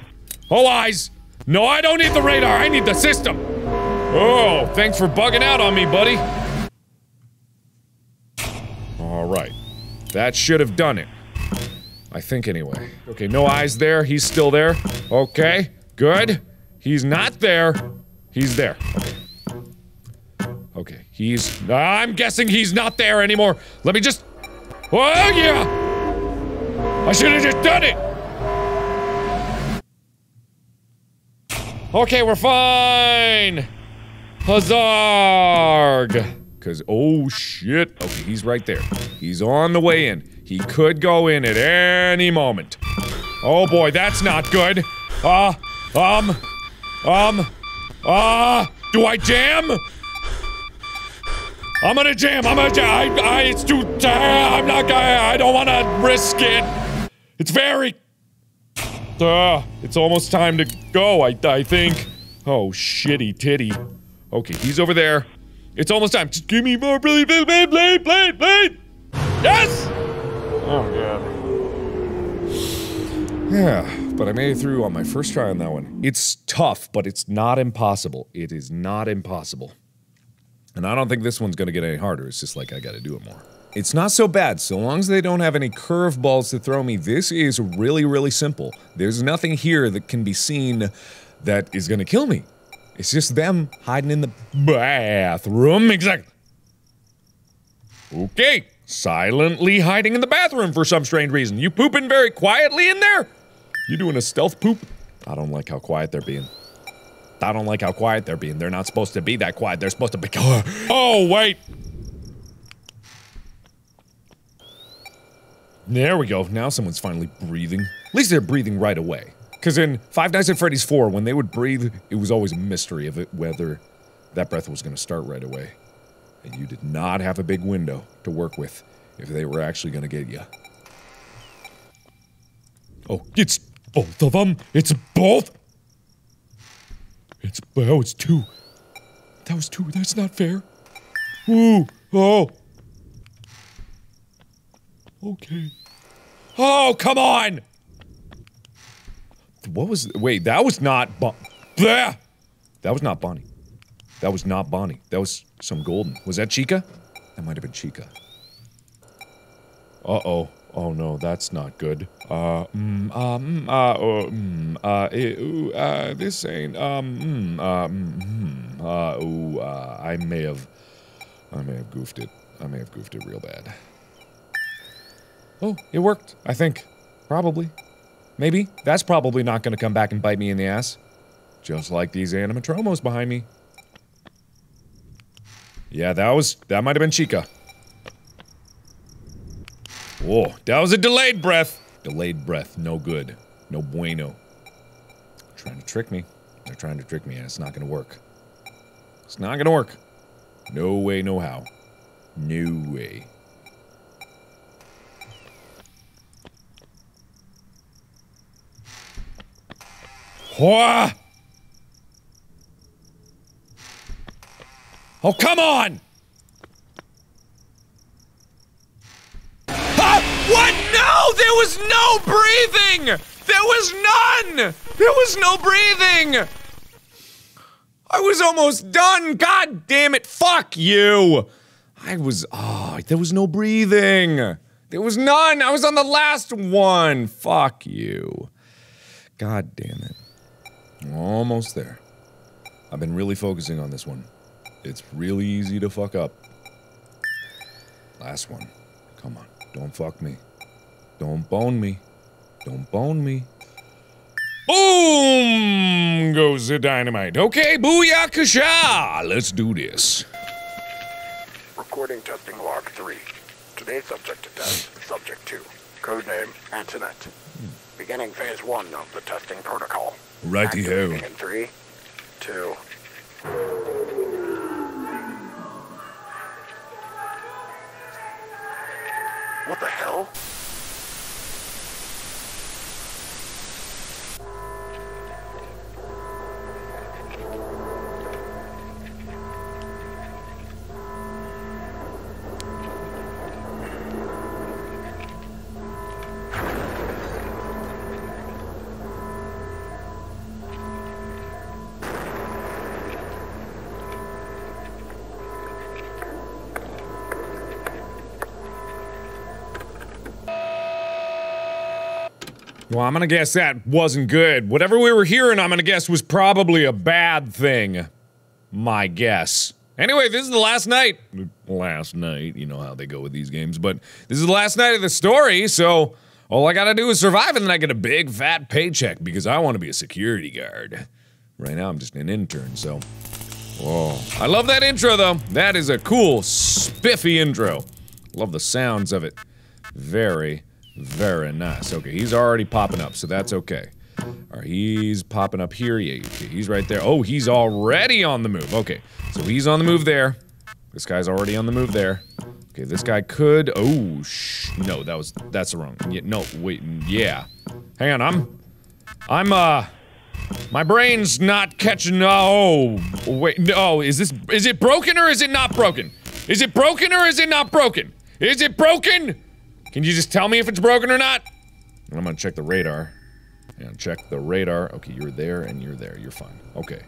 Oh eyes! No, I don't need the radar, I need the system! Oh, thanks for bugging out on me, buddy. Alright. That should have done it. I think anyway. Okay, no eyes there, he's still there. Okay, good. He's not there. He's there. Okay. Okay, I'm guessing he's not there anymore. Let me just... Oh yeah! I should have just done it! Okay, we're fine! Huzzarg! Cause, oh shit. Okay, he's right there. He's on the way in. He could go in at any moment. Oh boy, that's not good. Do I jam? I'm gonna jam. It's too, I don't wanna risk it. It's very... it's almost time to go, I think. Oh, shitty titty. Okay, he's over there. It's almost time. Just give me more blade! Yes! Oh, God. Yeah, but I made it through on my first try on that one. It's tough, but it's not impossible. It is not impossible. And I don't think this one's gonna get any harder. It's just like, I gotta do it more. It's not so bad, so long as they don't have any curveballs to throw me. This is really, really simple. There's nothing here that can be seen that is gonna kill me. It's just them hiding in the bathroom, exactly. Okay, silently hiding in the bathroom for some strange reason. You pooping very quietly in there? You doing a stealth poop? I don't like how quiet they're being. I don't like how quiet they're being. They're not supposed to be that quiet. They're supposed to be- Oh, wait! There we go, now someone's finally breathing. At least they're breathing right away. Cause in Five Nights at Freddy's 4, when they would breathe, it was always a mystery of it whether that breath was gonna start right away. And you did not have a big window to work with if they were actually gonna get you. Oh, it's both of them! It's both! Oh, it's two. That was two, that's not fair. Ooh, oh! Okay. Oh, come on! What was- wait, that was not Bleh! That was not Bonnie. That was not Bonnie. That was some golden. Was that Chica? That might have been Chica. Uh-oh. Oh no, that's not good. This ain't, I may have goofed it. I may have goofed it real bad. Oh, it worked, I think. Probably. Maybe. That's probably not gonna come back and bite me in the ass. Just like these animatromos behind me. Yeah, that might have been Chica. Whoa, that was a delayed breath! Delayed breath, no good. No bueno. They're trying to trick me. They're trying to trick me, and it's not gonna work. It's not gonna work. No way, no how. No way. Whoa! Oh, come on! What? No! There was no breathing! There was none! There was no breathing! I was almost done! God damn it! Fuck you! There was no breathing! There was none! I was on the last one! Fuck you. God damn it. I'm almost there. I've been really focusing on this one. It's really easy to fuck up. Last one. Come on. Don't fuck me. Don't bone me. Don't bone me. Boom! Goes the dynamite. Okay, booyakasha! Let's do this. Recording testing log 3. Today's subject to test, subject 2. Codename, Antoinette. Beginning phase 1 of the testing protocol. Righty-ho. In 3, 2... What the hell? Well, I'm gonna guess that wasn't good. Whatever we were hearing, I'm gonna guess was probably a bad thing. My guess. Anyway, this is the last night. Last night, you know how they go with these games, but this is the last night of the story, so all I gotta do is survive and then I get a big fat paycheck because I wanna be a security guard. Right now, I'm just an intern, so. Whoa. I love that intro, though. That is a cool, spiffy intro. Love the sounds of it. Very. Very nice. Okay, he's already popping up, so that's okay. Alright, he's popping up here. Yeah, he's right there. Oh, he's already on the move. Okay, so he's on the move there. This guy's already on the move there. Okay, this guy could. Oh, shh. No, that's the wrong. Yeah, no, wait. Yeah. Hang on, my brain's not catching. Oh, wait. No, is it broken or is it not broken? Is it broken or is it not broken? Is it broken? Can you just tell me if it's broken or not? I'm gonna check the radar. And check the radar. Okay, you're there and you're there. You're fine. Okay.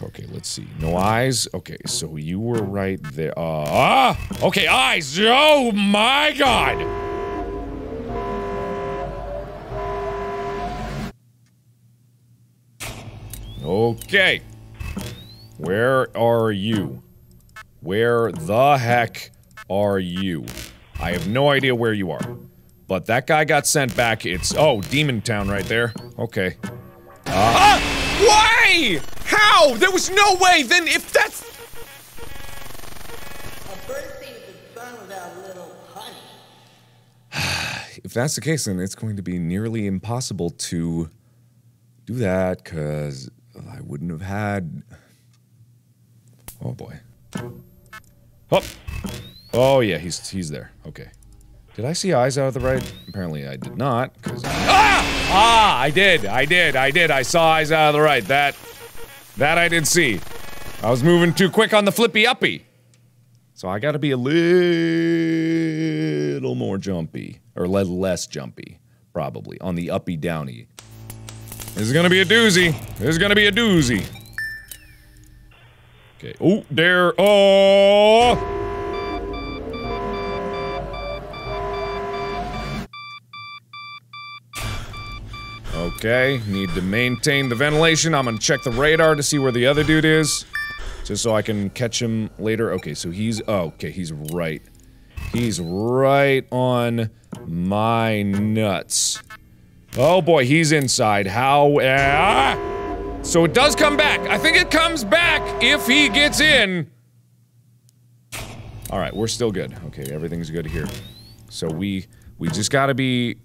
Okay, let's see. No eyes. Okay, so you were right there. Okay, eyes. Oh my god. Okay. Where are you? Where the heck are you? I have no idea where you are. But that guy got sent back. It's- oh, Demon Town right there. Okay. Why? How? There was no way! Then if that's- I birthed the son of that little honey. If that's the case, then it's going to be nearly impossible to do that, cause I wouldn't have had- oh boy. Oh! Oh yeah, he's there. Okay. Did I see eyes out of the right? Apparently I did not, cause I did. I saw eyes out of the right. That I did see. I was moving too quick on the flippy-uppy. So I gotta be a little more jumpy. Or less jumpy, probably. On the uppy-downy. This is gonna be a doozy. This is gonna be a doozy. Okay. Oh, there. Oh! Okay. Need to maintain the ventilation. I'm gonna check the radar to see where the other dude is. Just so I can catch him later. Okay, so he's... Oh, okay, he's right. He's right on my nuts. Oh boy, he's inside. How... So it does come back. I think it comes back if he gets in. All right, we're still good. Okay, everything's good here. So we just gotta be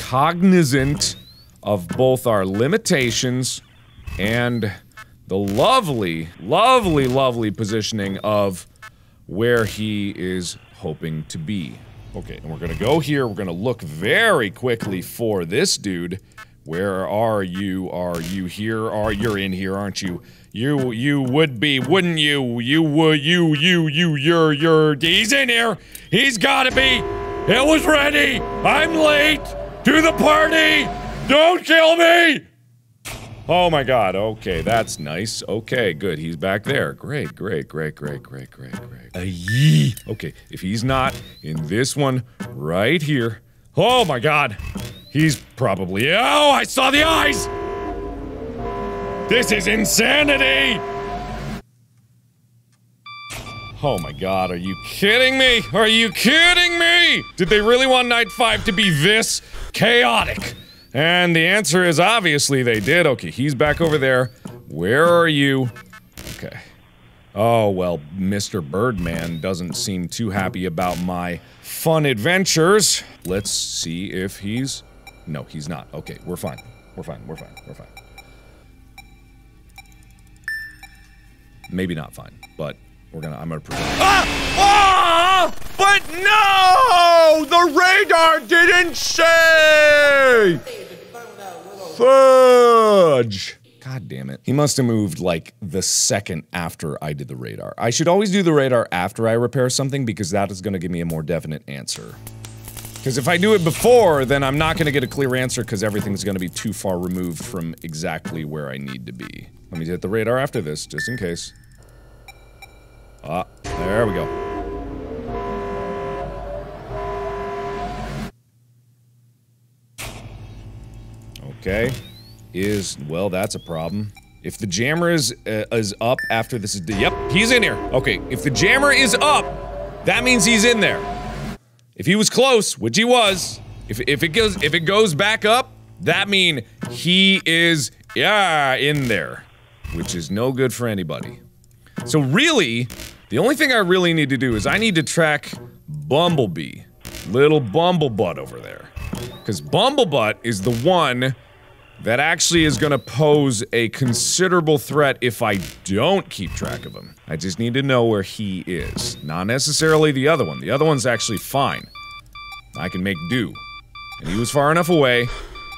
cognizant of both our limitations and the lovely, lovely, lovely positioning of where he is hoping to be. Okay, and we're gonna go here. We're gonna look very quickly for this dude. Where are you? Are you here? You're in here, aren't you? You would be, wouldn't you? You're he's in here! He's gotta be! It was ready! I'm late! To the party! Don't kill me! Oh my god, okay, that's nice. Okay, good, he's back there. Great, great, great, great, great, great, great. Aye. Okay, if he's not in this one right here. Oh my god! He's probably- Oh, I saw the eyes! This is insanity! Oh my god, are you kidding me? Are you kidding me? Did they really want Night 5 to be this chaotic? And the answer is obviously they did. Okay, he's back over there. Where are you? Okay. Oh, well, Mr. Birdman doesn't seem too happy about my fun adventures. Let's see if he's... No, he's not. Okay, we're fine. We're fine. We're fine. We're fine. Maybe not fine, but we're gonna... I'm gonna... Ah! Ah! But no! The radar didn't say! Fudge! God damn it. He must have moved, like, the second after I did the radar. I should always do the radar after I repair something, because that is gonna give me a more definite answer. Because if I do it before, then I'm not going to get a clear answer because everything's going to be too far removed from exactly where I need to be. Let me hit the radar after this, just in case. Ah, there we go. Okay. Well, that's a problem. If the jammer is up after this is- Yep, he's in here! Okay, if the jammer is up, that means he's in there. If he was close, which he was, if it goes back up, that mean he is in there, which is no good for anybody. So really, the only thing I really need to do is I need to track Bumblebee, little Bumblebutt over there, because Bumblebutt is the one that actually is gonna pose a considerable threat if I don't keep track of him. I just need to know where he is. Not necessarily the other one. The other one's actually fine. I can make do. And he was far enough away,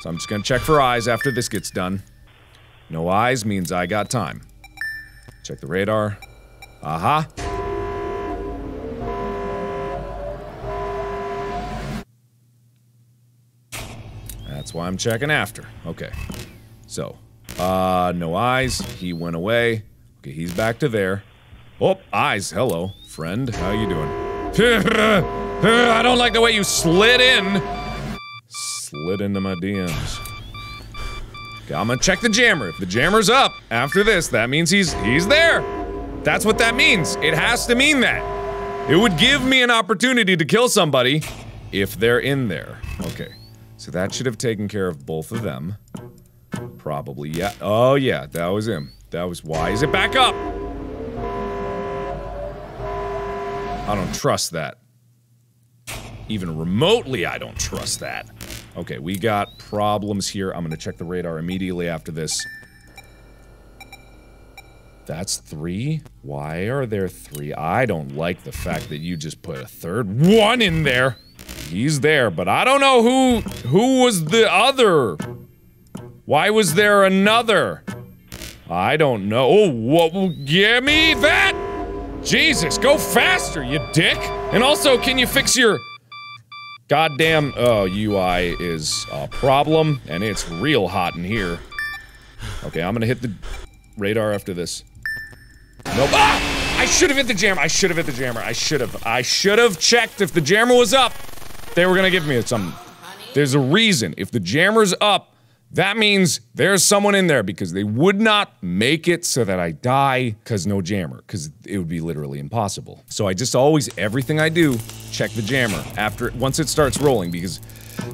so I'm just gonna check for eyes after this gets done. No eyes means I got time. Check the radar. Aha. That's why I'm checking after. Okay. So, no eyes. He went away. Okay, he's back to there. Oh, eyes. Hello, friend. How you doing? I don't like the way you slid in. Slid into my DMs. Okay, I'm gonna check the jammer. If the jammer's up after this, that means he's there. That's what that means. It has to mean that. It would give me an opportunity to kill somebody if they're in there. Okay. So that should have taken care of both of them. Probably, yeah. Oh yeah, that was him. That was- Why is it back up? I don't trust that. Even remotely, I don't trust that. Okay, we got problems here. I'm gonna check the radar immediately after this. That's three? Why are there three? I don't like the fact that you just put a third one in there. He's there, but I don't know who was the other. Why was there another? I don't know. Oh, what will give me that? Jesus, go faster, you dick. And also, can you fix your goddamn UI is a problem, and it's real hot in here. Okay, I'm gonna hit the radar after this. Nope. Ah! I should have hit the jammer. I should have hit the jammer. I should have. I should have checked if the jammer was up. They were gonna give me something. There's a reason. If the jammer's up, that means there's someone in there because they would not make it so that I die because no jammer, because it would be literally impossible. So I just always, everything I do, check the jammer after, once it starts rolling, because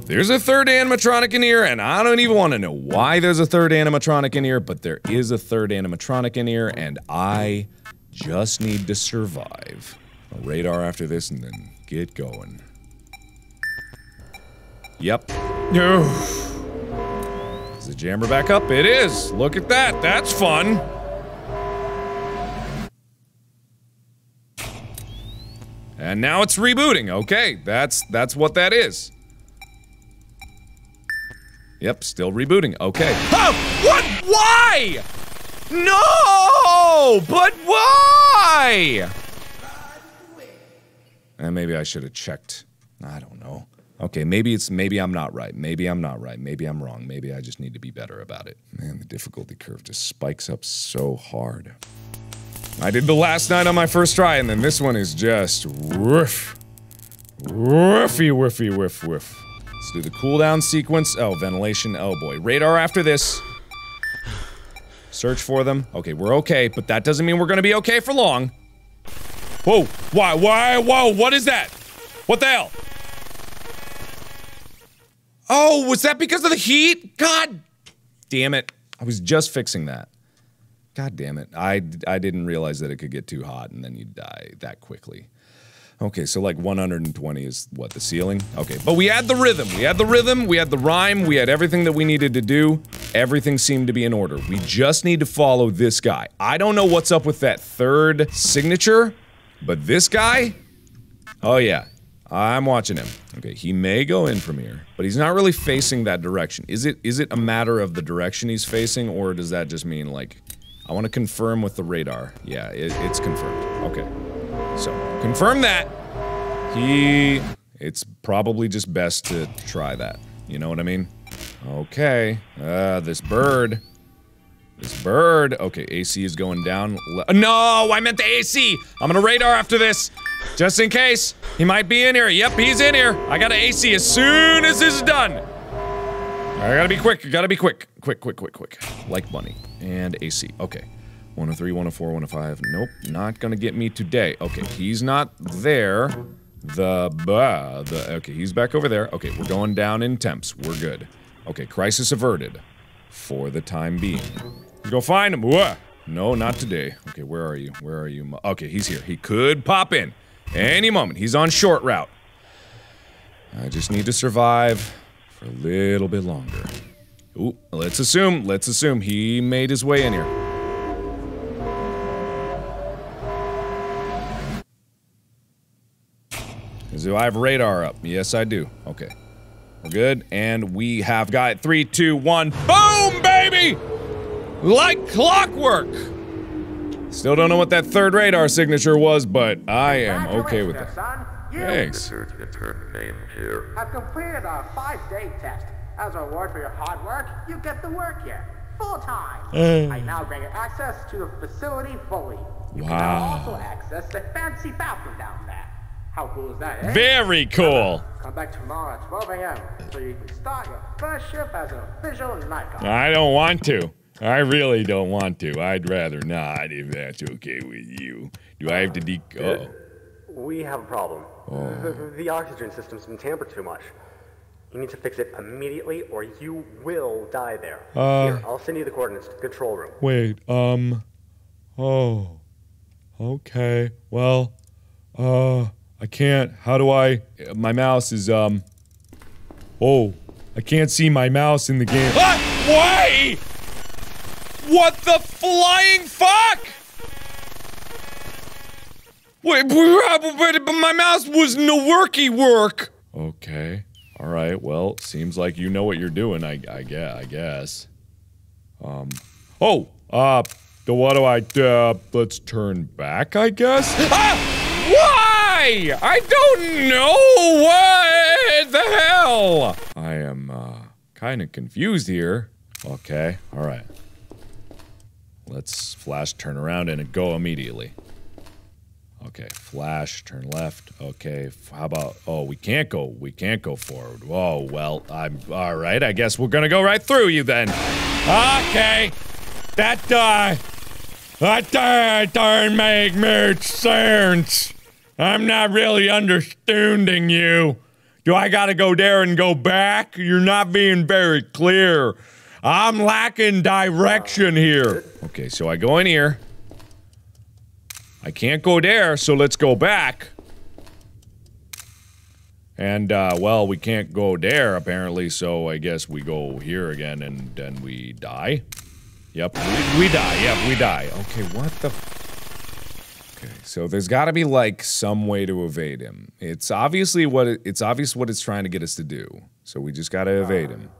there's a third animatronic in here, and I don't even want to know why there's a third animatronic in here, but there is a third animatronic in here, and I just need to survive. I'll radar after this and then get going. Yep. No. Is the jammer back up? It is! Look at that! That's fun! And now it's rebooting. Okay, that's what that is. Yep, still rebooting. Okay. Oh! What? Why? No! But why? And maybe I should have checked. I don't know. Okay, maybe I'm not right. Maybe I'm not right. Maybe I'm wrong. Maybe I just need to be better about it. Man, the difficulty curve just spikes up so hard. I did the last night on my first try, and then this one is just woof. Woofy, woofy, woof, woof. Let's do the cooldown sequence. Oh, ventilation. Oh boy. Radar after this. Search for them. Okay, we're okay, but that doesn't mean we're gonna be okay for long. Whoa, why, whoa, what is that? What the hell? Oh, was that because of the heat? God damn it. I was just fixing that. God damn it. I didn't realize that it could get too hot and then you'd die that quickly. Okay, so like 120 is what, the ceiling? Okay, but we had the rhythm. We had the rhythm, we had the rhyme, we had everything that we needed to do. Everything seemed to be in order. We just need to follow this guy. I don't know what's up with that third signature, but this guy? Oh yeah. I'm watching him. Okay, he may go in from here, but he's not really facing that direction. Is it a matter of the direction he's facing, or does that just mean, like, I want to confirm with the radar. Yeah, it's confirmed. Okay. So, confirm that! It's probably just best to try that. You know what I mean? Okay. This bird. This bird. Okay, AC is going down. No! I meant the AC! I'm gonna radar after this! Just in case, he might be in here. Yep, he's in here. I gotta AC as soon as this is done. I gotta be quick. I gotta be quick. Quick, quick, quick, quick. Like Bunny. And AC. Okay. 103, 104, 105. Nope. Not gonna get me today. Okay, he's not there. Okay, he's back over there. Okay, we're going down in temps. We're good. Okay, crisis averted. For the time being. Let's go find him. Whoa. No, not today. Okay, where are you? Where are you? Okay, he's here. He could pop in. Any moment. He's on short route. I just need to survive for a little bit longer. Ooh, let's assume he made his way in here. Do I have radar up? Yes, I do. Okay. We're good, and we have got it. 3, 2, 1. Boom, baby! Like clockwork! Still don't know what that third radar signature was, but I am okay with that. Thanks. I've completed our 5-day test. As a reward for your hard work, you get to work here. Full time. I now grant you access to the facility fully. You can now also access the fancy bathroom down there. How cool is that, eh? Very cool. Come back tomorrow at 12 a.m. so you can start your first shift as an official night. I don't want to. I really don't want to. I'd rather not, if that's okay with you. Do I have to We have a problem. The oxygen system's been tampered too much. You need to fix it immediately or you will die there. Here, I'll send you the coordinates to the control room. Wait, okay, well, I can't, my mouse is, I can't see my mouse in the game. Ah! Why? What the flying fuck? Wait, but my mouse was no worky work. Okay. All right. Well, seems like you know what you're doing. I guess. What do I do? Let's turn back, I guess. Ah! Why? I don't know. What the hell? I am kind of confused here. Okay. All right. Let's flash, turn around, and go immediately. Okay, flash, turn left. Okay, how about, oh, we can't go forward. Oh, well, I'm, all right, I guess we're gonna go right through you then. Okay, that don't make much sense. I'm not really understanding you. Do I gotta go there and go back? You're not being very clear. I'm lacking direction here. Okay, so I go in here. I can't go there, so let's go back. And, well, we can't go there, apparently, so I guess we go here again and then we die. Yep, we die, yep, we die. Okay, what the f- Okay, so there's gotta be, like, some way to evade him. It's obviously what it, it's obvious what it's trying to get us to do. So we just gotta evade him.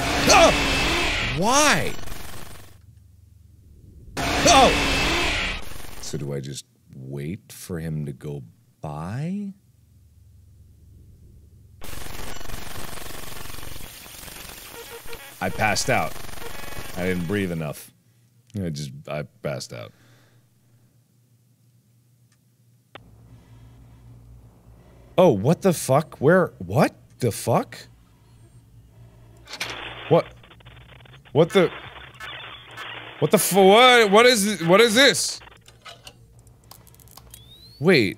Oh! Why? Oh! So do I just wait for him to go by? I passed out. I didn't breathe enough. I passed out. Oh, what the fuck? Where? What the fuck? What? What the? What the f- what is this? Wait.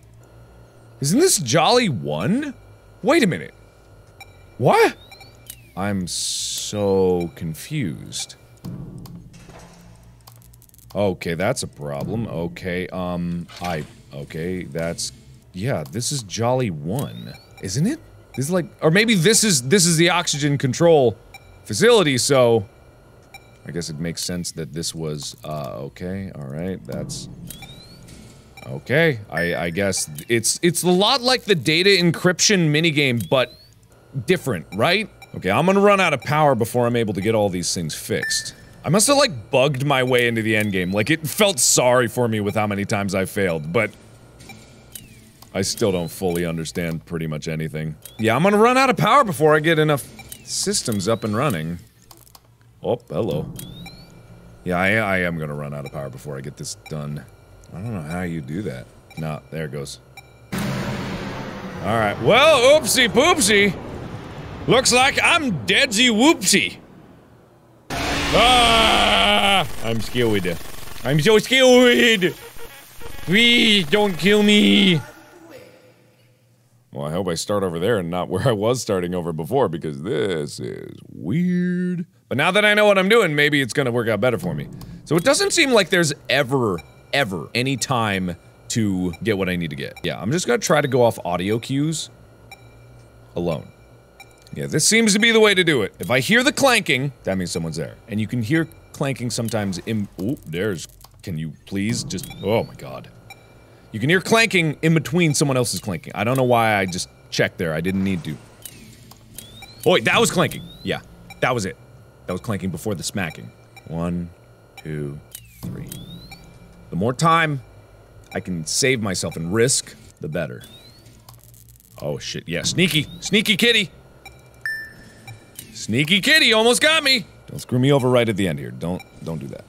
Isn't this Jolly 1? Wait a minute. What? I'm so confused. Okay, that's a problem. Okay, okay, that's- yeah, this is Jolly 1, isn't it? This is like- or maybe this is the oxygen control facility, so- I guess it makes sense that this was, okay, alright, that's... Okay, I guess it's a lot like the data encryption minigame, but different, right? Okay, I'm gonna run out of power before I'm able to get all these things fixed. I must have, like, bugged my way into the endgame, like, it felt sorry for me with how many times I failed, but... I still don't fully understand pretty much anything. Yeah, I'm gonna run out of power before I get enough systems up and running. Oh, hello. Yeah, I am gonna run out of power before I get this done. I don't know how you do that. Nah, there it goes. Alright, well, oopsie poopsie! Looks like I'm deadsy whoopsie! Ah! I'm scared. I'm so scared! Please don't kill me! Well, I hope I start over there and not where I was starting over before, because this is weird. But now that I know what I'm doing, maybe it's gonna work out better for me. So it doesn't seem like there's ever any time to get what I need to get. Yeah, I'm just gonna try to go off audio cues alone. Yeah, this seems to be the way to do it. If I hear the clanking, that means someone's there. And you can hear clanking sometimes in- Ooh, there's- Can you please just- Oh my god. You can hear clanking in between someone else's clanking. I don't know why I just checked there. I didn't need to. Oh wait, that was clanking. Yeah, that was it. That was clanking before the smacking. 1, 2, 3. The more time I can save myself and risk, the better. Oh shit, yeah, sneaky! Sneaky kitty! Sneaky kitty almost got me! Don't screw me over right at the end here. Don't do that.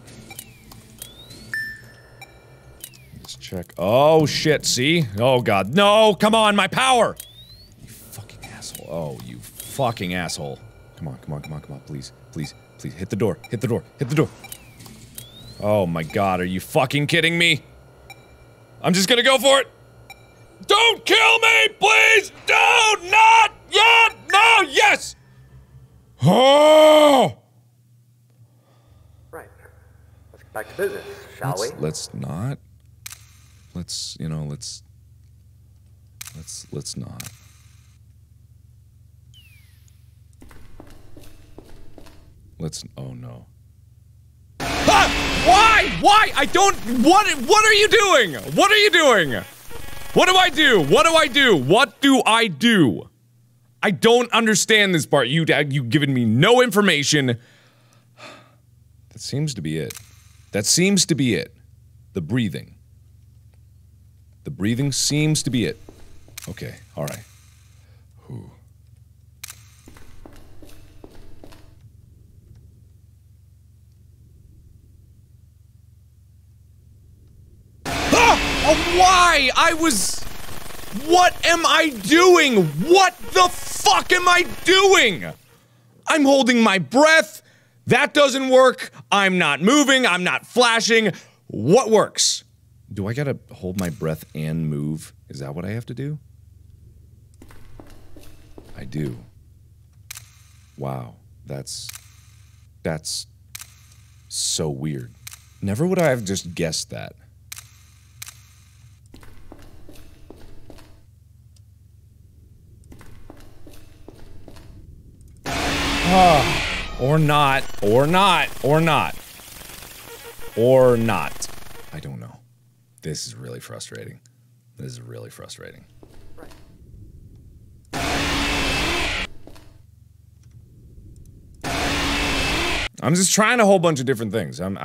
Check. Oh shit, see? Oh god. No, come on, my power! You fucking asshole. Oh, you fucking asshole. Come on, come on, come on, come on, please. Please, please, hit the door, hit the door, hit the door. Oh my god, are you fucking kidding me? I'm just gonna go for it! Don't kill me, please! Don't! Not! Yet! No! Yes! Oh! Right. Let's get back to business, shall we? Let's not. Let's, you know, let's not. Let's, oh no. Ah! Why? Why? I don't, what are you doing? What are you doing? What do I do? What do I do? What do I do? I don't understand this part. You've given me no information. That seems to be it. That seems to be it. The breathing. The breathing seems to be it. Okay, alright. Whew. Why? What am I doing? What the fuck am I doing? I'm holding my breath. That doesn't work. I'm not moving. I'm not flashing. What works? Do I gotta hold my breath and move? Is that what I have to do? I do. Wow. That's so weird. Never would I have just guessed that. Or not. I don't know. This is really frustrating. This is really frustrating. I'm just trying a whole bunch of different things. I'm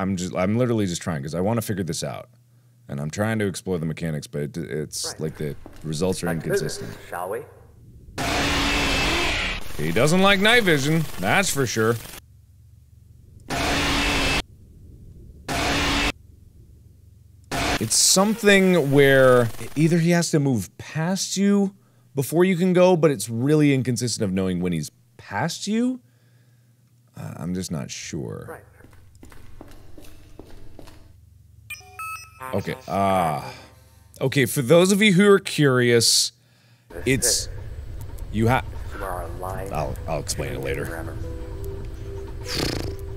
literally just trying because I want to figure this out, and I'm trying to explore the mechanics, but it's like the results are inconsistent. Shall we? He doesn't like night vision. That's for sure. It's something where either he has to move past you before you can go, but it's really inconsistent of knowing when he's past you. I'm just not sure. Right. Okay, okay, for those of you who are curious, it's... I'll explain it later.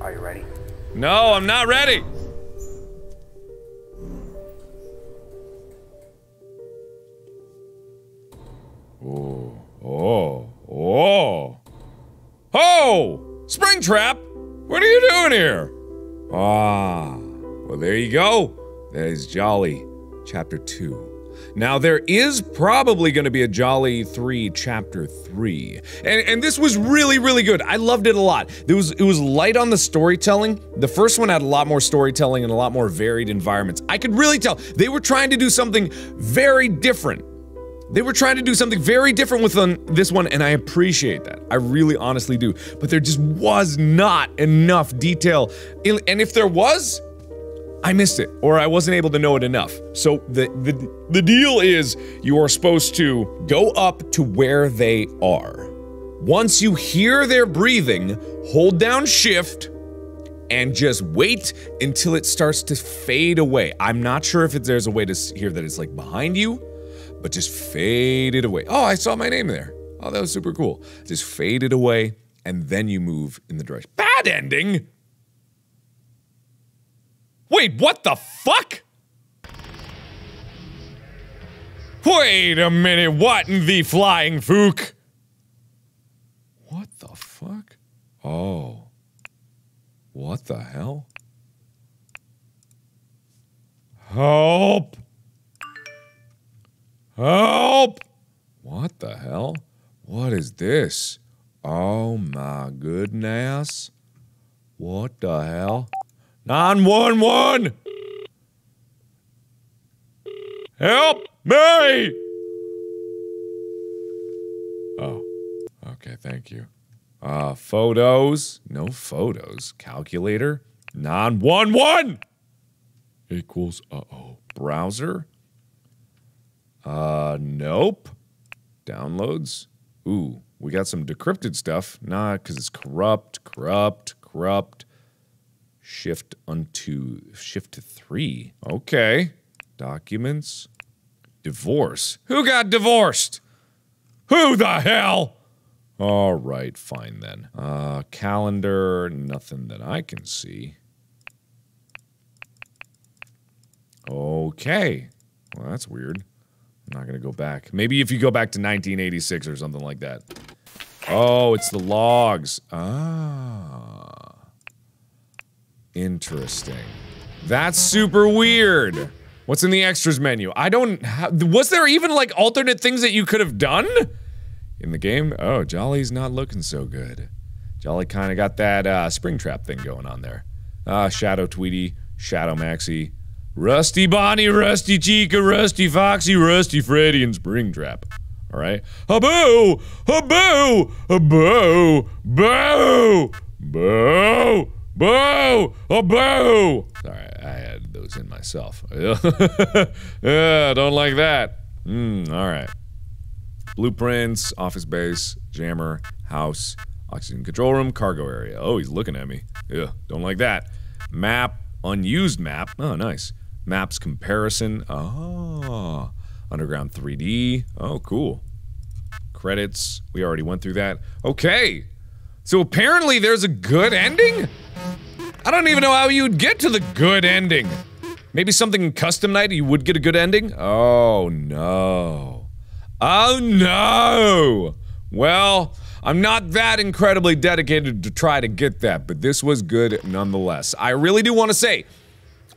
Are you ready? No, I'm not ready! Oh, oh, oh! Oh! Springtrap, what are you doing here? Ah, well there you go. That is Jolly Chapter 2. Now there is probably gonna be a Jolly 3 Chapter 3. And this was really, really good. I loved it a lot. It was light on the storytelling. The first one had a lot more storytelling and a lot more varied environments. I could really tell they were trying to do something very different. They were trying to do something very different with this one, and I appreciate that. I really honestly do. But there just was not enough detail. And if there was, I missed it, or I wasn't able to know it enough. So the deal is you are supposed to go up to where they are. Once you hear their breathing, hold down shift, and just wait until it starts to fade away. I'm not sure if there's a way to hear that it's like behind you, but just faded away. Oh, I saw my name there. Oh, that was super cool. Just faded away, and then you move in the direction. Bad ending? Wait, what the fuck? Wait a minute, what in the flying fook? What the fuck? Oh. What the hell? Help! Help! What the hell? What is this? Oh my goodness. What the hell? 911! Help me! Oh. Okay, thank you. Photos? No photos. Calculator? 911! Equals, uh-oh. Browser? Nope. Downloads? Ooh, we got some decrypted stuff. Nah, because it's corrupt. Shift to 3. Okay. Documents. Divorce. Who got divorced? Who the hell? All right, fine then. Calendar, nothing that I can see. Okay. Well, that's weird. I'm not gonna go back. Maybe if you go back to 1986 or something like that. Oh, it's the logs. Ah. Interesting. That's super weird. What's in the extras menu? I don't have- was there even like alternate things that you could have done? In the game? Oh, Jolly's not looking so good. Jolly kinda got that, Springtrap thing going on there. Shadow Tweety, Shadow Maxie. Rusty Bonnie, Rusty Chica, Rusty Foxy, Rusty Freddy, and Springtrap. Alright? Haboo! Haboo! Haboo! Boo! Boo! Boo! Haboo! Sorry, I had those in myself. Yeah, don't like that. Alright. Blueprints, office base, jammer, house, oxygen control room, cargo area. Oh, he's looking at me. Yeah, don't like that. Map, unused map. Oh, nice. Maps comparison. Oh. Underground 3D. Oh, cool. Credits. We already went through that. Okay. So apparently there's a good ending? I don't even know how you'd get to the good ending. Maybe something in custom night you would get a good ending? Oh, no. Oh, no! Well, I'm not that incredibly dedicated to try to get that, but this was good nonetheless. I really do want to say,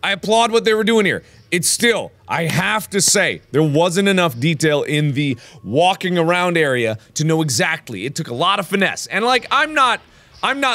I applaud what they were doing here. It's still, I have to say, there wasn't enough detail in the walking around area to know exactly. It took a lot of finesse. And like, I'm not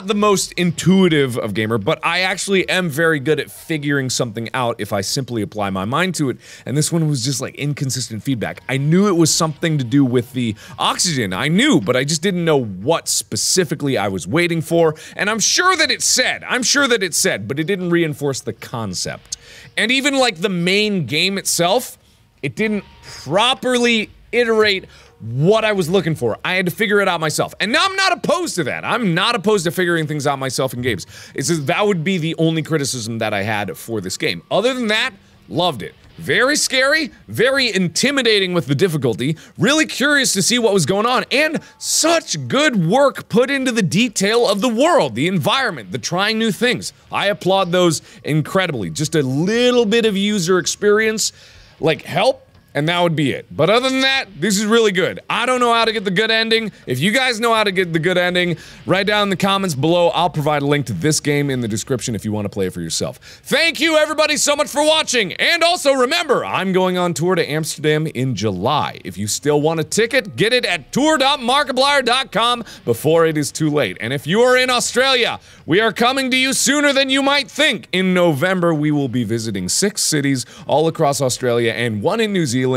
the most intuitive of gamer, but I actually am very good at figuring something out if I simply apply my mind to it, and this one was just like inconsistent feedback. I knew it was something to do with the oxygen, I knew, but I just didn't know what specifically I was waiting for, and I'm sure that it said, but it didn't reinforce the concept. And even like the main game itself, it didn't properly iterate what I was looking for. I had to figure it out myself. And I'm not opposed to that. I'm not opposed to figuring things out myself in games. It's just, that would be the only criticism that I had for this game. Other than that, loved it. Very scary, very intimidating with the difficulty, really curious to see what was going on, and such good work put into the detail of the world, the environment, the trying new things. I applaud those incredibly. Just a little bit of user experience, like help, and that would be it. But other than that, this is really good. I don't know how to get the good ending. If you guys know how to get the good ending, write down in the comments below. I'll provide a link to this game in the description if you want to play it for yourself. Thank you everybody so much for watching, and also remember, I'm going on tour to Amsterdam in July. If you still want a ticket, get it at tour.markiplier.com before it is too late. And if you are in Australia, we are coming to you sooner than you might think. In November, we will be visiting 6 cities all across Australia and 1 in New Zealand.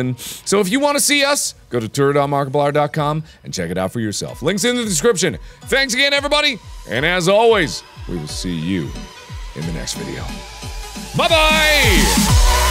So if you want to see us, go to tour.markiplier.com and check it out for yourself. Links in the description. Thanks again, everybody. And as always, we will see you in the next video. Bye-bye!